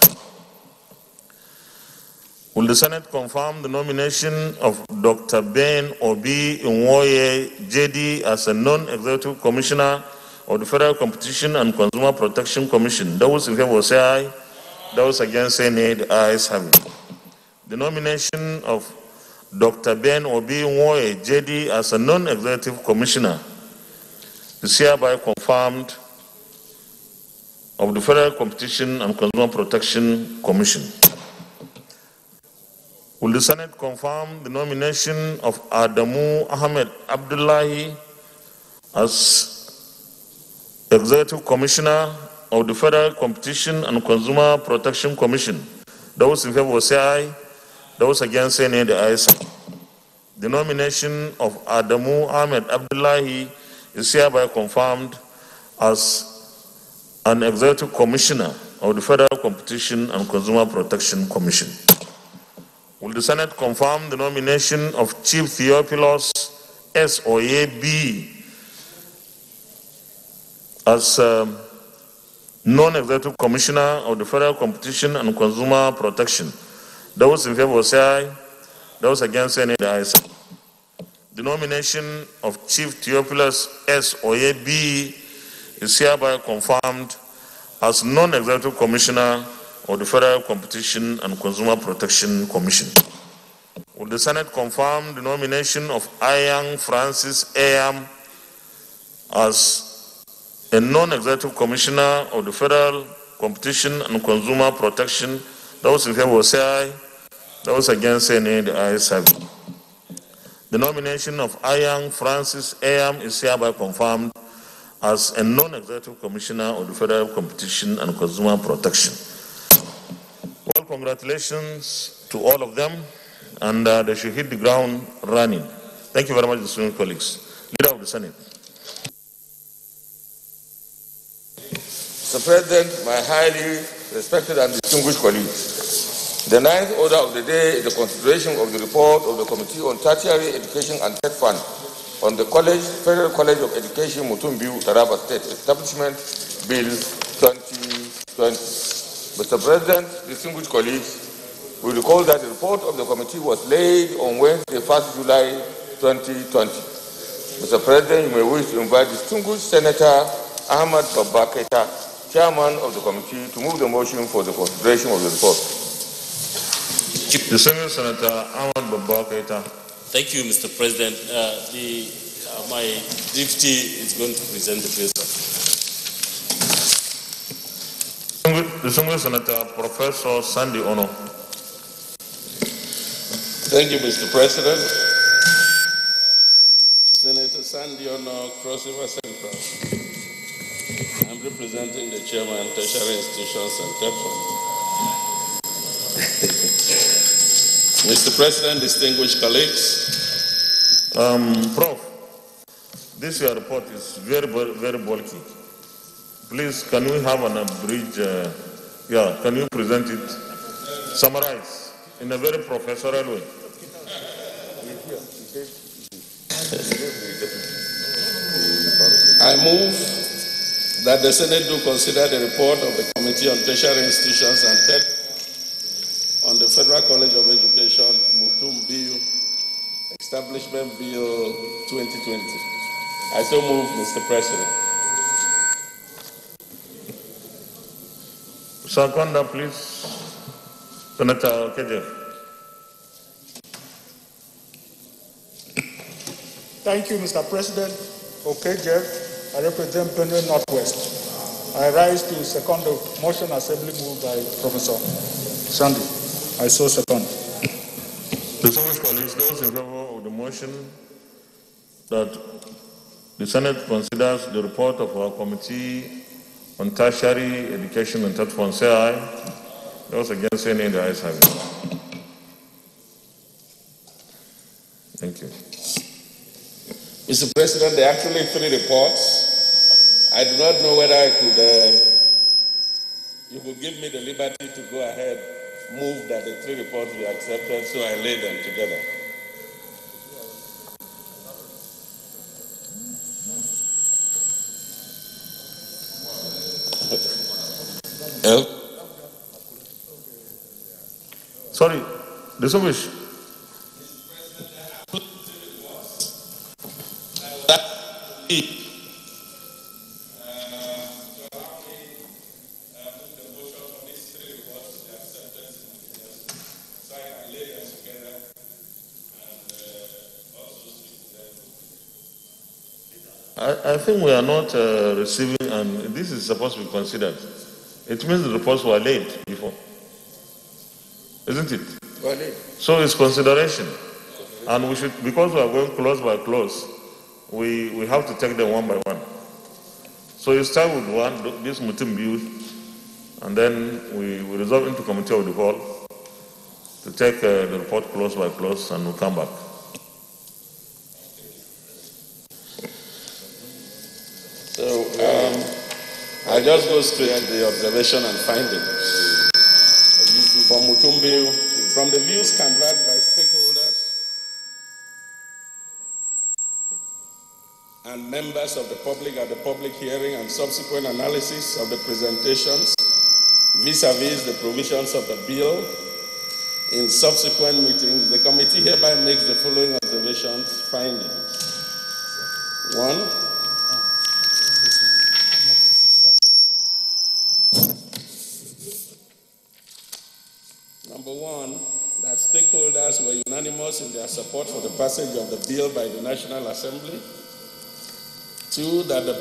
Will the Senate confirm the nomination of Doctor Ben Obi Nwoye J D as a non-executive commissioner of the Federal Competition and Consumer Protection Commission? Those in favor say aye. Those against say nay. The ayes have it. The nomination of Doctor Ben Obi Nwoye J D as a non-executive commissioner is hereby confirmed of the Federal Competition and Consumer Protection Commission. Will the Senate confirm the nomination of Adamu Ahmed Abdullahi as Executive Commissioner of the Federal Competition and Consumer Protection Commission? Those in favor say aye. Those against say nay. The ayes. The nomination of Adamu Ahmed Abdullahi is hereby confirmed as an Executive Commissioner of the Federal Competition and Consumer Protection Commission. Will the Senate confirm the nomination of Chief Theophilus S O A B as um, non-executive commissioner of the Federal Competition and Consumer Protection? Those in favor say aye. Those against say nay. The ayes. The nomination of Chief Theophilus S O A B is hereby confirmed as non-executive commissioner of the Federal Competition and Consumer Protection Commission. Will the Senate confirm the nomination of Ayang Francis Ayam as a non-executive commissioner of the Federal Competition and Consumer Protection? Those in favor say aye. Those against say nay. The ayes have it. The nomination of Ayang Francis Ayam is hereby confirmed as a non-executive commissioner of the Federal Competition and Consumer Protection. Well, congratulations to all of them, and uh, they should hit the ground running. Thank you very much, distinguished colleagues. Leader of the Senate. Mister President, my highly respected and distinguished colleagues, the ninth order of the day is the consideration of the report of the Committee on Tertiary Education and Tech Fund on the College, Federal College of Education, Mutumbiu, Taraba State Establishment Bill twenty twenty. Mister President, distinguished colleagues, we recall that the report of the committee was laid on Wednesday, first of July twenty twenty. Mister President, you may wish to invite distinguished Senator Ahmad Babba Kaita, Chairman of the committee, to move the motion for the consideration of the report. Distinguished Senator Ahmad Babba Kaita. Thank you, Mister President. Uh, the, uh, my deputy is going to present the bill. Distinguished Senator Professor Sandy Ono. Thank you, Mister President. Senator Sandy Ono, Cross River Central. I'm representing the Chairman, Tertiary Institutions and Tech Fund. Mister President, distinguished colleagues. Um, Prof, this your report is very, very bulky. Please, can we have an abridged, uh, yeah, can you present it, summarize in a very professional way? I move that the Senate do consider the report of the Committee on Tertiary Institutions and Tech on the Federal College of Education, Mutumbiu, Establishment Bill twenty twenty. I so move, Mister President. Seconder, please. Senator Kedjev. Thank you, Mister President. Okay, Jeff. I represent Benue Northwest. I rise to second the motion assembly moved by Professor Sandy. I so second. Distinguished colleagues, those in favor of the motion that the Senate considers the report of our committee on tertiary education and third one, say aye. Those against say nay. The ayes have it. Thank you. Mister President, there are actually three reports. I do not know whether I could uh, you could give me the liberty to go ahead, move that the three reports be accepted, so I lay them together. Help? Sorry, there's a wish. I think we are not uh, receiving, and this is supposed to be considered. It means the reports were laid before, isn't it? Were laid. So it's consideration, and we should, because we are going close by close, we we have to take them one by one. So you start with one, this meeting build, and then we, we resolve into committee of the whole to take uh, the report close by close, and we we'll come back. I just go straight to the observation and finding. From Mutumbi, from the views canvassed by stakeholders and members of the public at the public hearing and subsequent analysis of the presentations vis-a-vis the provisions of the bill in subsequent meetings, the committee hereby makes the following observations, findings. One. Stakeholders were unanimous in their support for the passage of the bill by the National Assembly. Two, that the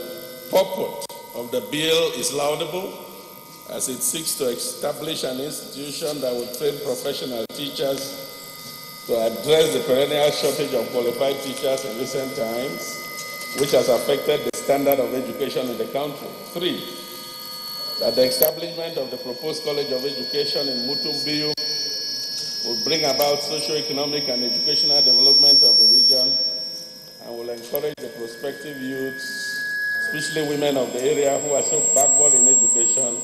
purport of the bill is laudable as it seeks to establish an institution that will train professional teachers to address the perennial shortage of qualified teachers in recent times, which has affected the standard of education in the country. Three, that the establishment of the proposed College of Education in Mutumbiu will bring about socio-economic and educational development of the region and will encourage the prospective youths, especially women of the area who are so backward in education,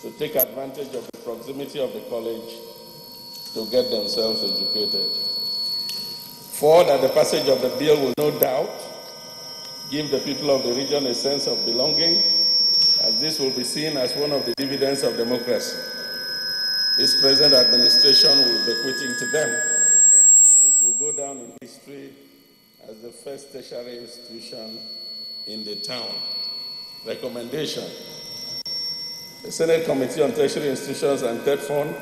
to take advantage of the proximity of the college to get themselves educated. Four, that the passage of the bill will no doubt give the people of the region a sense of belonging, as this will be seen as one of the dividends of democracy. This present administration will be quitting to them, which will go down in history as the first tertiary institution in the town. Recommendation. The Senate Committee on Tertiary Institutions and TETFUN,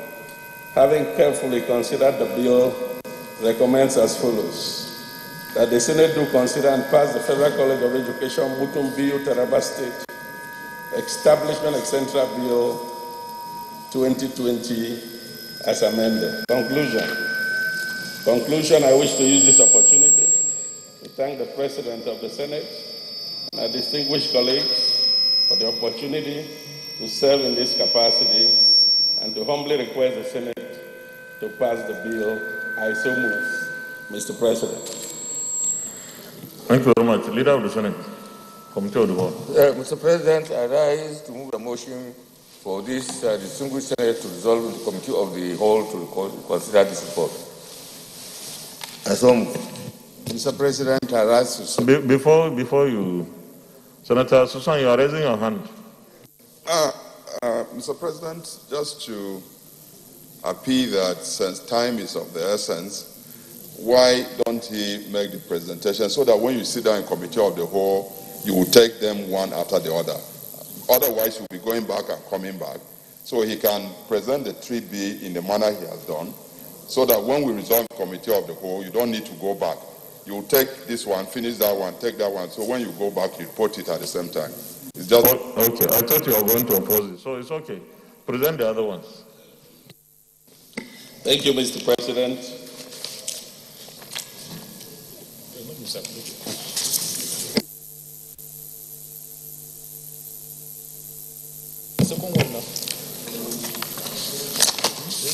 having carefully considered the bill, recommends as follows. That the Senate do consider and pass the Federal College of Education, Mutumbiu, Taraba State, Establishment Excentra Bill, twenty twenty as amended. Conclusion. Conclusion, I wish to use this opportunity to thank the President of the Senate and our distinguished colleagues for the opportunity to serve in this capacity and to humbly request the Senate to pass the bill. I so move, Mister President. Thank you very much. Leader of the Senate, Committee of the Board. Uh, Mister President, I rise to move the motion for this uh, distinguished Senate to resolve in the Committee of the Whole to consider this report. As long, Mister President, I ask you... Be before, before you... Senator Susan, you are raising your hand. Uh, uh, Mister President, just to appeal that since time is of the essence, why don't he make the presentation so that when you sit down in Committee of the Whole, you will take them one after the other. Otherwise, we'll be going back and coming back. So he can present the three B in the manner he has done, so that when we resolve the Committee of the Whole, you don't need to go back. You'll take this one, finish that one, take that one. So when you go back, you report it at the same time. It's just... Oh, okay, I thought you were going to oppose it. So it's okay. Present the other ones. Thank you, Mister President.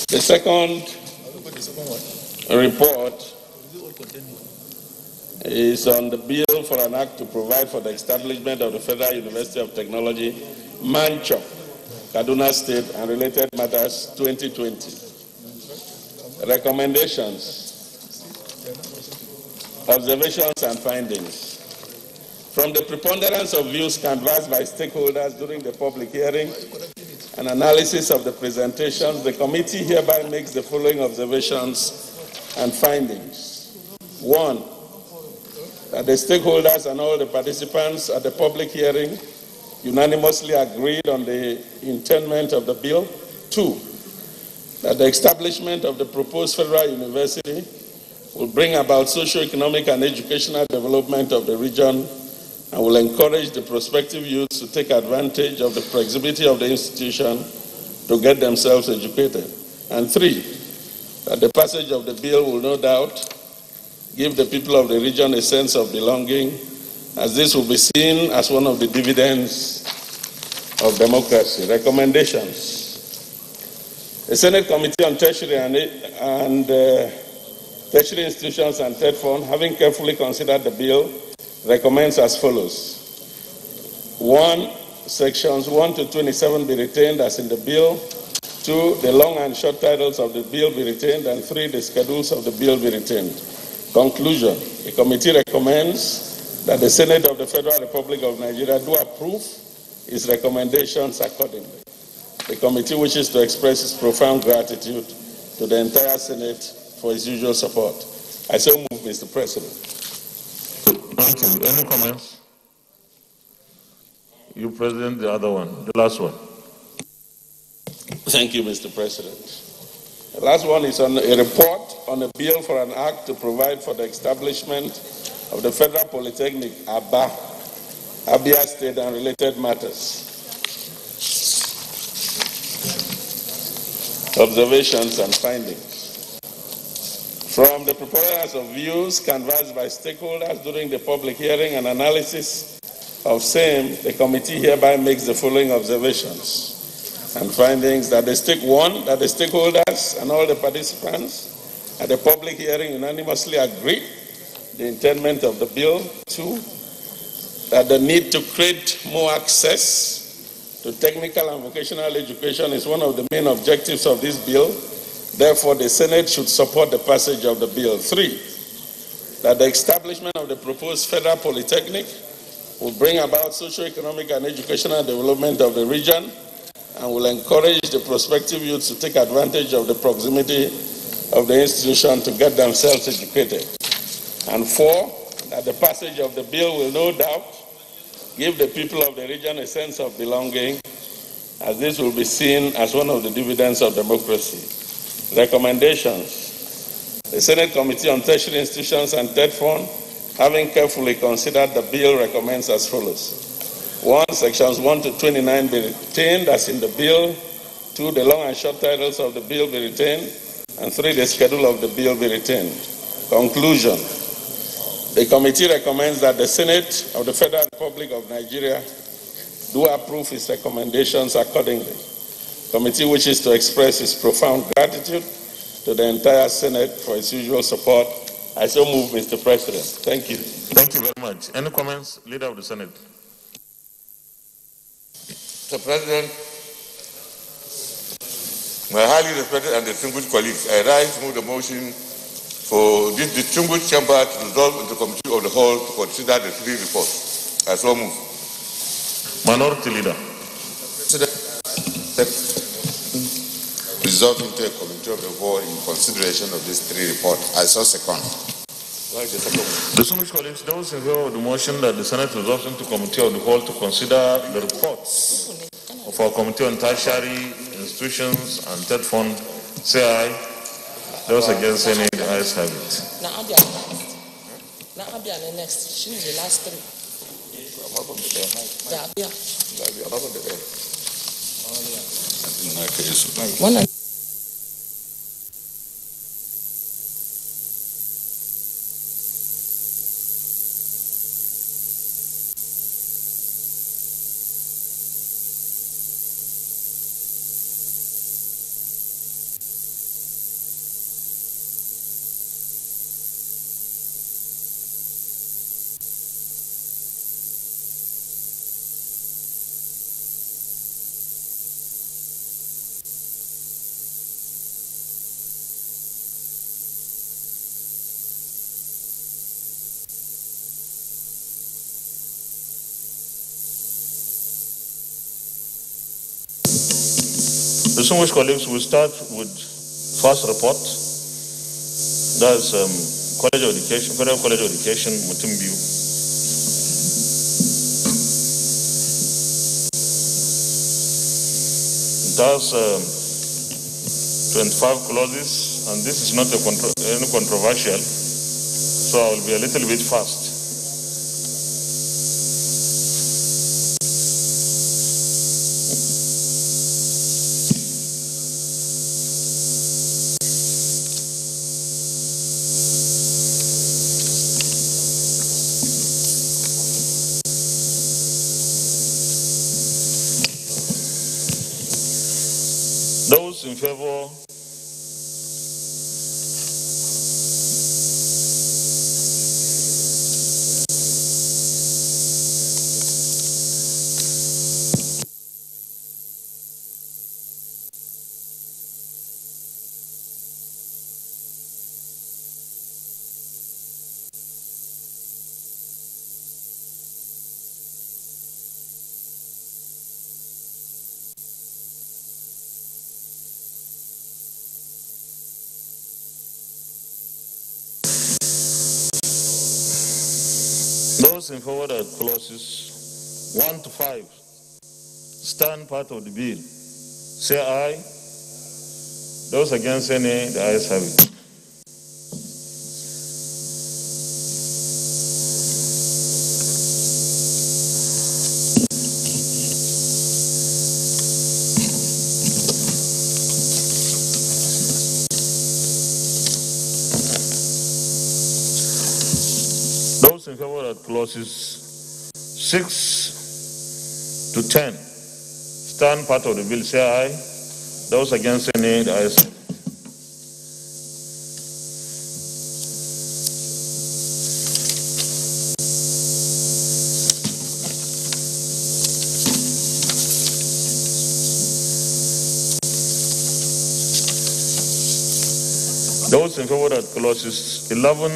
The second report is on the bill for an act to provide for the establishment of the Federal University of Technology, Manchop, Kaduna State and Related Matters twenty twenty. Recommendations, observations and findings. From the preponderance of views canvassed by stakeholders during the public hearing and analysis of the presentations, the committee hereby makes the following observations and findings. One, that the stakeholders and all the participants at the public hearing unanimously agreed on the intendment of the bill. Two, that the establishment of the proposed federal university will bring about socio-economic and educational development of the region and will encourage the prospective youths to take advantage of the proximity of the institution to get themselves educated. And three, that the passage of the bill will no doubt give the people of the region a sense of belonging, as this will be seen as one of the dividends of democracy. Recommendations. The Senate Committee on Tertiary and, and uh, Tertiary Institutions and Third Fund, having carefully considered the bill, recommends as follows. One, sections one to twenty-seven be retained as in the bill. Two, the long and short titles of the bill be retained. And three, the schedules of the bill be retained. Conclusion. The committee recommends that the Senate of the Federal Republic of Nigeria do approve its recommendations accordingly. The committee wishes to express its profound gratitude to the entire Senate for its usual support. I so move, Mister President. Thank you. Any comments? You, President, the other one, the last one. Thank you, Mister President. The last one is on a report on a bill for an act to provide for the establishment of the Federal Polytechnic, Aba, Abia State and Related Matters. Observations and findings. From the preponderance of views canvassed by stakeholders during the public hearing and analysis of same, the committee hereby makes the following observations and findings. That the stake one, that the stakeholders and all the participants at the public hearing unanimously agree the intendment of the bill. Two, that the need to create more access to technical and vocational education is one of the main objectives of this bill. Therefore, the Senate should support the passage of the bill. Three, that the establishment of the proposed Federal Polytechnic will bring about socio-economic and educational development of the region and will encourage the prospective youths to take advantage of the proximity of the institution to get themselves educated. And four, that the passage of the bill will no doubt give the people of the region a sense of belonging, as this will be seen as one of the dividends of democracy. Recommendations. The Senate Committee on Tertiary Institutions and Third Fund, having carefully considered the bill, recommends as follows. One, sections one to twenty-nine be retained as in the bill. Two, the long and short titles of the bill be retained. And three, the schedule of the bill be retained. Conclusion. The committee recommends that the Senate of the Federal Republic of Nigeria do approve its recommendations accordingly. The committee wishes to express its profound gratitude to the entire Senate for its usual support. I so move, Mister President. Thank you. Thank you very much. Any comments, Leader of the Senate? Mister President, my highly respected and distinguished colleagues, I rise to move the motion for this distinguished chamber to resolve into the Committee of the Whole to consider the three reports. I so move. Minority Leader. President, resolve into a Committee of the Whole in consideration of these three reports. I so second. Distinguished colleagues, those in favor of the motion that the Senate resolves into the Committee of the Whole to consider the reports of our Committee on Tertiary Institutions and Third Fund, say aye. Those against any, the ayes have it. Now Abia next. She is the last three. Abia. distinguished colleagues, we start with first report. That's um, College of Education, Federal College of Education, Mutumbiu. That's um, twenty-five clauses, and this is not a contro any controversial, so I'll be a little bit fast. In favor, those in favor of clauses one to five stand part of the bill, say aye. Those against, say nay. The ayes have it. Clauses six to ten stand part of the bill, say aye. Those against, say nay. The ayes have it. Those in favor of clauses eleven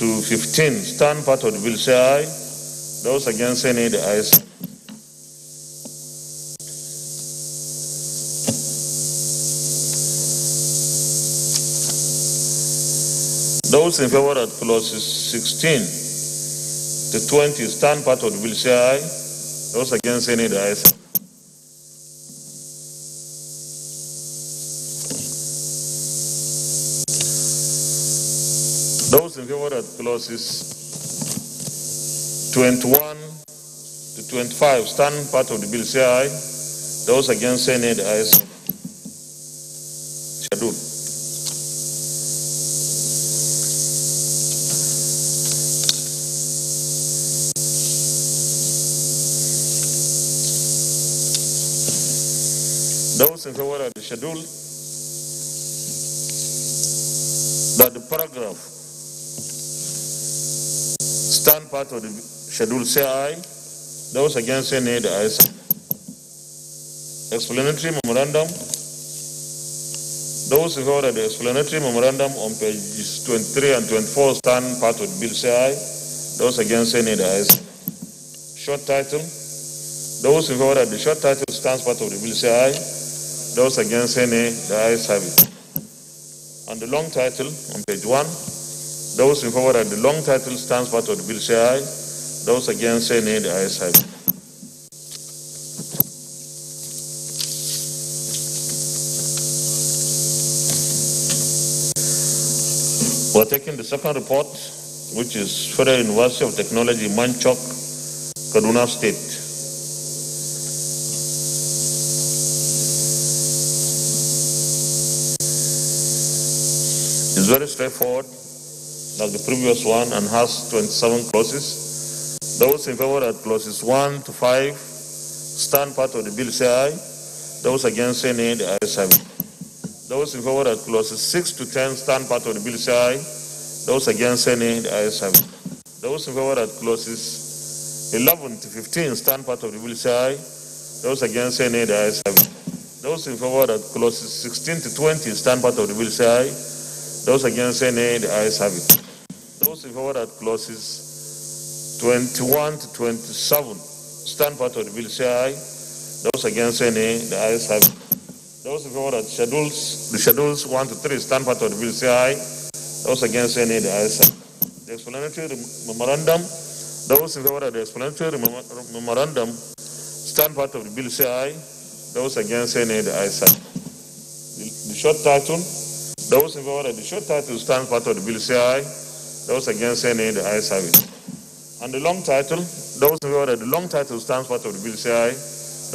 to fifteen stand part of the bill, say aye. Those against, say nay. The ayes. Those in favor of clauses sixteen to twenty stand part of the bill, say aye. Those against, say nay. The ayes. Those in favor of clauses twenty-one to twenty-five stand part of the bill, say aye. Those against, say nay. The ayes. Schedule. Those in favor of the schedule, that the paragraph stand part of the schedule, say aye. Those against, say nay. The ayes. Explanatory memorandum. Those in favor of the explanatory memorandum on pages twenty-three and twenty-four stand part of the bill, say aye. Those against, say nay. The ayes. Short title. Those in favor of the short title stands part of the bill, say aye. Those against, say nay. The ayes have it. On the long title on page one. Those in favor of the long title stands part of the bill, say aye. Those against, say nay. The ayes have it. We are taking the second report, which is Federal University of Technology, Manchok, Kaduna State. It's very straightforward, like the previous one, and has twenty-seven clauses. Those in favor of clauses one to five stand part of the bill, say aye. Those against, say nay. The ayes have it. Those in favor of clauses six to ten stand part of the bill, say aye. Those against, say nay. The ayes have it. Those in favor of clauses eleven to fifteen stand part of the bill, say aye. Those against, say nay. The ayes have it. Those in favor of clauses sixteen to twenty stand part of the bill, say aye. Those against, say nay. The ayes have it. Those in favor of clauses twenty-one to twenty-seven stand part of the bill, say aye. Those against, say nay. The ayes have it. Those who vote that schedules, the schedules one to three stand part of the bill say aye. Those against say nay, the ayes have. The explanatory memorandum. Those in favor of the explanatory memorandum stand part of the bill say aye. Those against say nay, the ayes have. The, the short title. Those in favor of the short title stand part of the bill say aye. Those against say nay, the ayes have it. And the long title. Those in favor of the long title stand part of the bill say aye.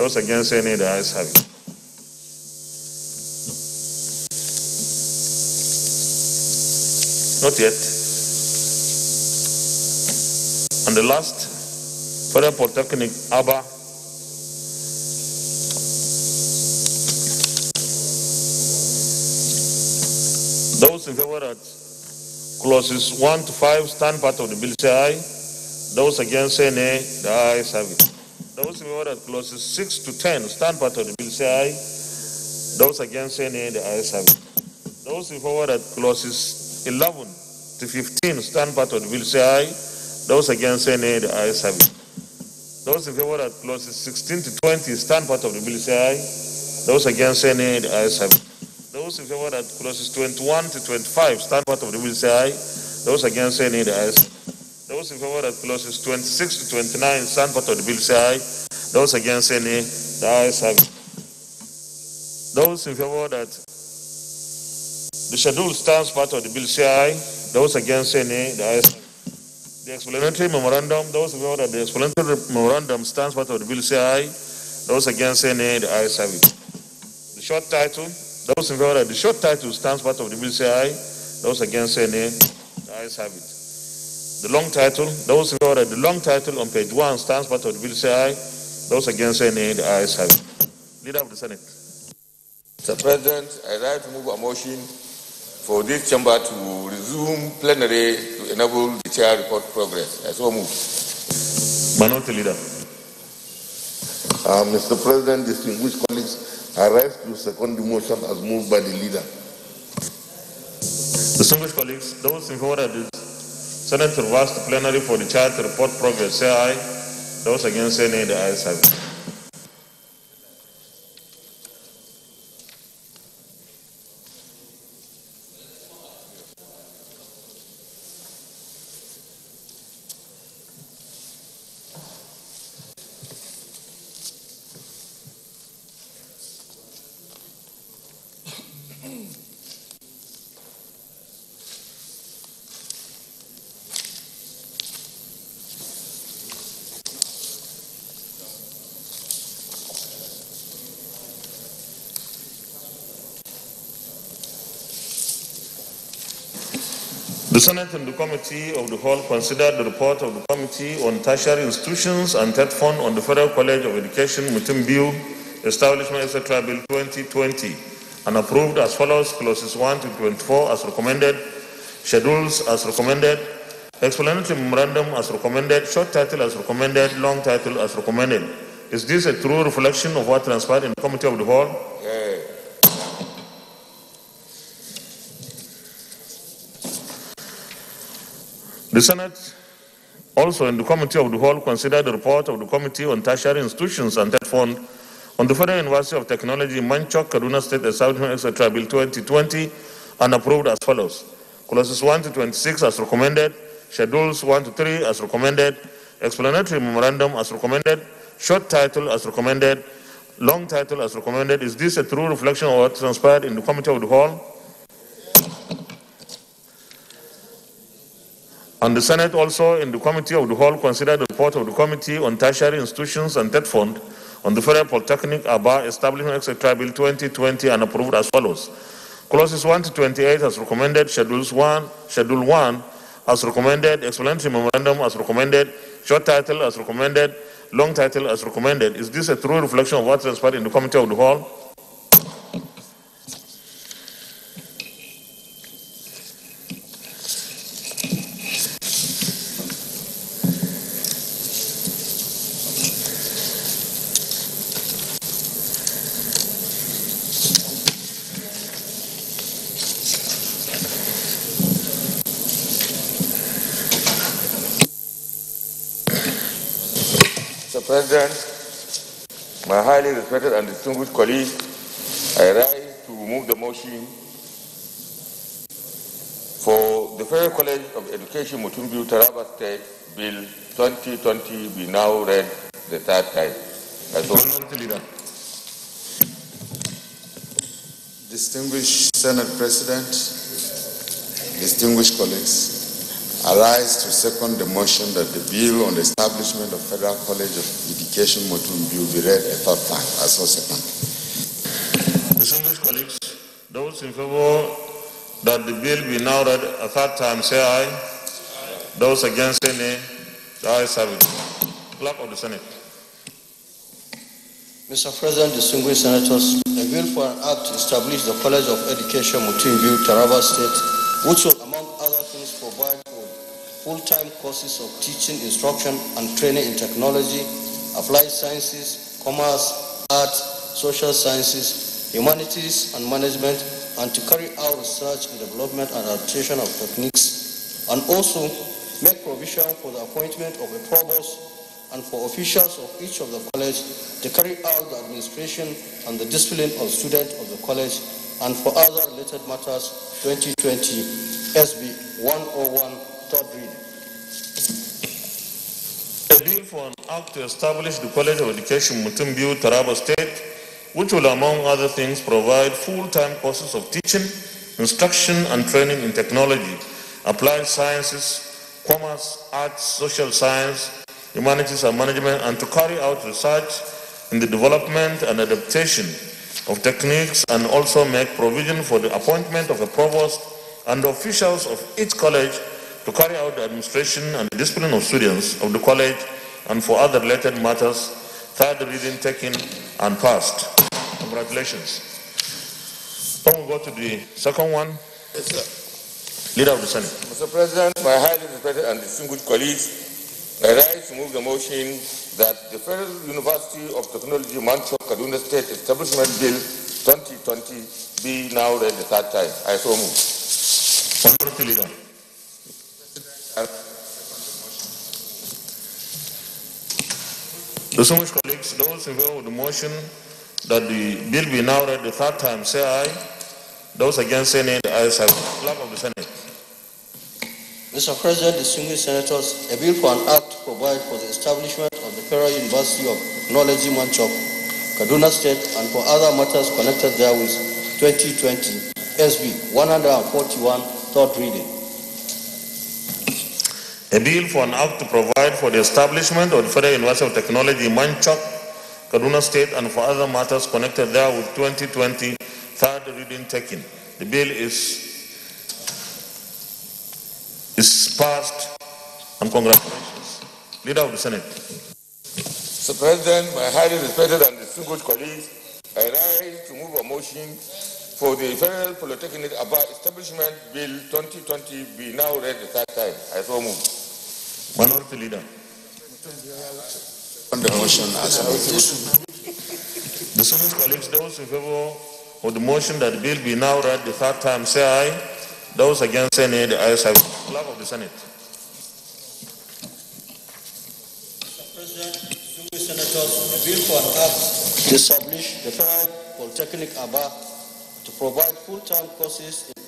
Those against say nay, the ayes have it. Not yet. And the last, Federal Polytechnic Aba. Those in favor that clauses one to five stand part of the bill say aye. Those against say nay, the ayes have it. Those in favor that clauses six to ten stand part of the bill say aye. Those against say nay, the ayes have it. Those in favor that clauses eleven to fifteen stand part of the bill say aye. Those against say nay, the ayes have it. Those in favor that clauses sixteen to twenty stand part of the bill say aye. Those against say nay, the ayes have it. Those in favor that clauses twenty-one to twenty-five stand part of the bill say aye. Those against say nay, the ayes have it. Those in favor that clauses twenty-six to twenty-nine stand part of the bill say aye. Those against say nay, the ayes have it. Those in favor that the schedule stands part of the bill say aye. Those against say nay, the ayes have it. The explanatory memorandum. Those in favor that the explanatory memorandum stands part of the bill say aye. Those against say nay, the ayes have it. The short title. Those in favor that the short title stands part of the bill say aye. Those against say nay, the ayes have it. The long title. Those in favor that the long title on page one stands part of the bill say aye. Those against say nay, the ayes have it. Leader of the Senate. Mister President, I'd like to move a motion for this chamber to resume plenary to enable the chair report progress. I so move. Minority Leader. Uh, Mister President, distinguished colleagues, I rise to second the motion as moved by the leader. Distinguished colleagues, those in favor of the Senate to reverse the plenary for the chair to report progress, say aye. Those against say nay, the ayes have it. The Senate and the Committee of the Whole considered the report of the Committee on Tertiary Institutions and Third Fund on the Federal College of Education, Mutim Bill, Establishment, et cetera. Bill twenty twenty, and approved as follows: clauses one to twenty-four as recommended, schedules as recommended, explanatory memorandum as recommended, short title as recommended, long title as recommended. Is this a true reflection of what transpired in the Committee of the Whole? Yeah. The Senate, also in the Committee of the Whole, considered the report of the Committee on Tertiary Institutions and Third Fund on the Federal University of Technology, Manchok, Kaduna State Establishment, et cetera. Bill twenty twenty, and approved as follows: clauses one to twenty-six as recommended, schedules one to three as recommended, explanatory memorandum as recommended, short title as recommended, long title as recommended. Is this a true reflection of what transpired in the Committee of the Whole? And the Senate also, in the Committee of the Whole, considered the report of the Committee on Tertiary Institutions and Third Fund on the Federal Polytechnic A B A Establishment, et cetera. Bill twenty twenty, and approved as follows: clauses one to twenty-eight as recommended, schedules one, schedule one as recommended, explanatory memorandum as recommended, short title as recommended, long title as recommended. Is this a true reflection of what transpired in the Committee of the Whole? President, my highly respected and distinguished colleague, I rise to move the motion for the Federal College of Education, Mutumbu, Taraba State Bill twenty twenty be now read the third time. That's all. The leader. Distinguished Senate President, distinguished colleagues, I rise to second the motion that the bill on the establishment of Federal College of Education, Mutumbu, be read a third time. As all second. Distinguished colleagues, those in favor that the bill be now read a third time, say aye. Aye. Those against, say nay. The ayes have it. Clerk of the Senate. Mister President, distinguished senators, a bill for an act to establish the College of Education, Mutumbu, Taraba State, which will, among other things, provide for full-time courses of teaching, instruction, and training in technology, applied sciences, commerce, arts, social sciences, humanities, and management, and to carry out research and development and adaptation of techniques, and also make provision for the appointment of a provost and for officials of each of the college to carry out the administration and the discipline of students of the college, and for other related matters. Twenty twenty S B one oh one, third reading. A bill for an act to establish the College of Education, Mutumbu, Taraba State, which will, among other things, provide full-time courses of teaching, instruction, and training in technology, applied sciences, commerce, arts, social science, humanities, and management, and to carry out research in the development and adaptation of techniques, and also make provision for the appointment of a provost and officials of each college to carry out the administration and the discipline of students of the college, and for other related matters. Third reading taken and passed. Congratulations. Then we go to the second one. Yes, sir. Leader of the Senate. Mister President, my highly respected and distinguished colleagues, I rise to move the motion that the Federal University of Technology, Mandsaur, Kaduna State Establishment Bill twenty twenty be now read the third time. I so move. Honourable Leader. Distinguished colleagues, those in favor of the motion that the bill be now read the third time, say aye. Those against, say nay. The ayes have it. Clerk of the Senate. Mister President, distinguished senators, a bill for an act to provide for the establishment of the Federal University of Technology, Mandsaur, Kaduna State, and for other matters connected therewith, twenty twenty, S B one forty-one, third reading. A bill for an act to provide for the establishment of the Federal University of Technology, Mandsaur, Kaduna State, and for other matters connected there with twenty twenty, third reading taken. The bill is is passed, and congratulations. Leader of the Senate. Mister President, my highly respected and distinguished colleagues, I rise to move a motion for the Federal Polytechnic Aba Establishment Bill twenty twenty be now read the third time. I so move. Minority Leader. On the motion as distinguished colleagues, those in favor of the motion that the bill be now read the third time, say aye. Those against, say nay. The ayes have it. Clerk of the Senate. Mister President, distinguished senators, a bill for an act to establish the Federal Polytechnic Aba to provide full-time courses in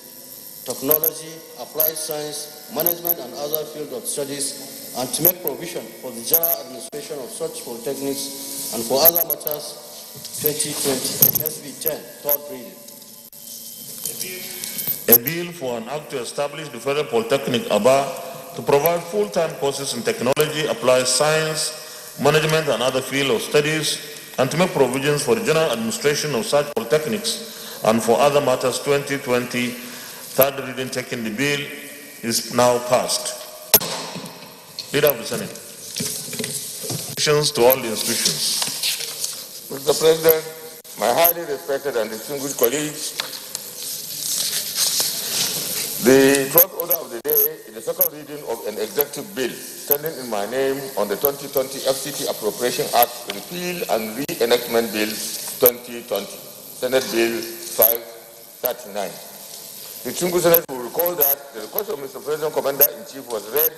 technology, applied science, management, and other fields of studies, and to make provision for the general administration of such polytechnics, and for other matters, twenty twenty, S B ten, third reading. A bill for an act to establish the Federal Polytechnic Aba to provide full-time courses in technology, applied science, management, and other fields of studies, and to make provisions for the general administration of such polytechnics, and for other matters, twenty twenty, third reading taken. The bill is now passed. Leader of the Senate. Questions to all the institutions. Mister President, my highly respected and distinguished colleagues, the first order of the day is the second reading of an executive bill standing in my name on the twenty twenty F C T Appropriation Act Repeal and Re-enactment Bill twenty twenty, Senate Bill five thirty-nine. The distinguished Senate will recall that the request of Mister President Commander-in-Chief was read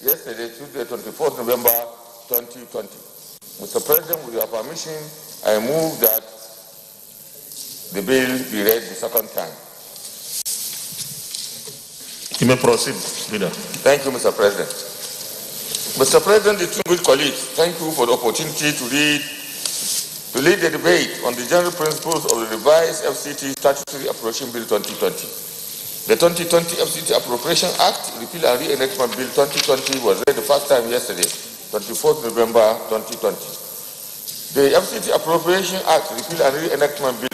yesterday, Tuesday, twenty-fourth November twenty twenty. Mister President, with your permission, I move that The bill be read the second time. You may proceed, Leader. Thank you, Mister President. Mister President, distinguished colleagues, thank you for the opportunity to lead to lead the debate on the general principles of the revised F C T Statutory Appropriation Bill twenty twenty. The twenty twenty F C T Appropriation Act, Repeal and Re-enactment Bill twenty twenty was read the first time yesterday, the twenty-fourth of November twenty twenty. The F C T Appropriation Act, Repeal and Re-enactment Bill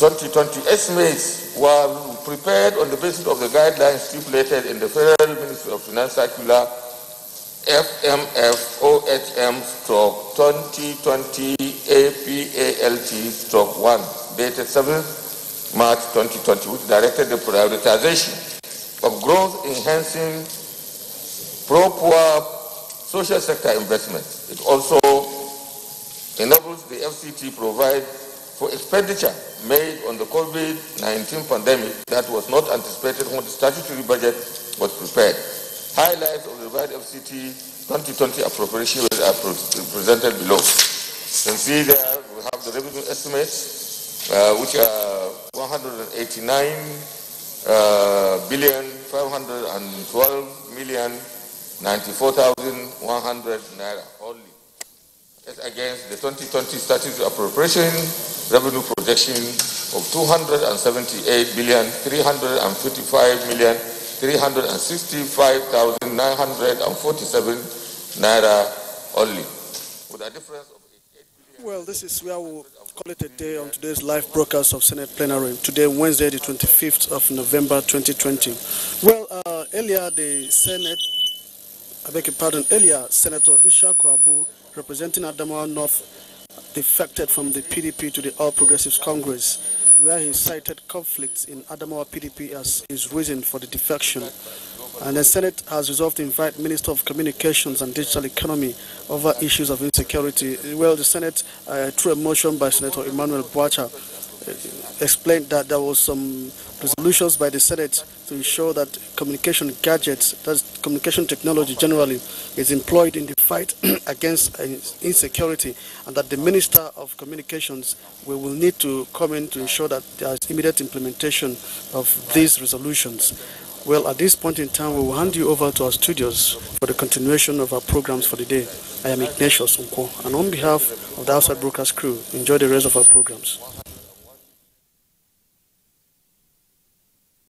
twenty twenty estimates were prepared on the basis of the guidelines stipulated in the Federal Ministry of Finance Circular F M F O H M twenty twenty A P A L T one, dated seventh of March twenty twenty, which directed the prioritization of growth-enhancing pro-poor social sector investments. It also enables the F C T provide for expenditure made on the COVID nineteen pandemic that was not anticipated when the statutory budget was prepared. Highlights of the revised F C T twenty twenty appropriation are presented below. You can see there we have the revenue estimates, uh, which are one hundred eighty-nine billion five hundred twelve million ninety-four thousand one hundred naira only, as against the twenty twenty statutory appropriation revenue projection of two hundred seventy-eight billion three hundred fifty-five million three hundred sixty-five thousand nine hundred forty-seven naira only, with a difference of eighty-eight billion. Well, this is where we'll call it a day on today's live broadcast of Senate Plenary, today, Wednesday, the twenty-fifth of November twenty twenty. Well, uh, earlier the Senate I beg your pardon, earlier, Senator Ishaku Abu, representing Adamawa North, defected from the P D P to the All Progressives Congress, where he cited conflicts in Adamawa P D P as his reason for the defection. And the Senate has resolved to invite Minister of Communications and Digital Economy over issues of insecurity. Well, the Senate, uh, through a motion by Senator Emmanuel Bwacha, explained that there was some resolutions by the Senate to ensure that communication gadgets, that's communication technology generally, is employed in the fight against insecurity, and that the Minister of Communications will, will need to come in to ensure that there is immediate implementation of these resolutions. Well, at this point in time, we will hand you over to our studios for the continuation of our programs for the day. I am Ignatius Nkwo, and on behalf of the Outside Broadcast crew, enjoy the rest of our programs.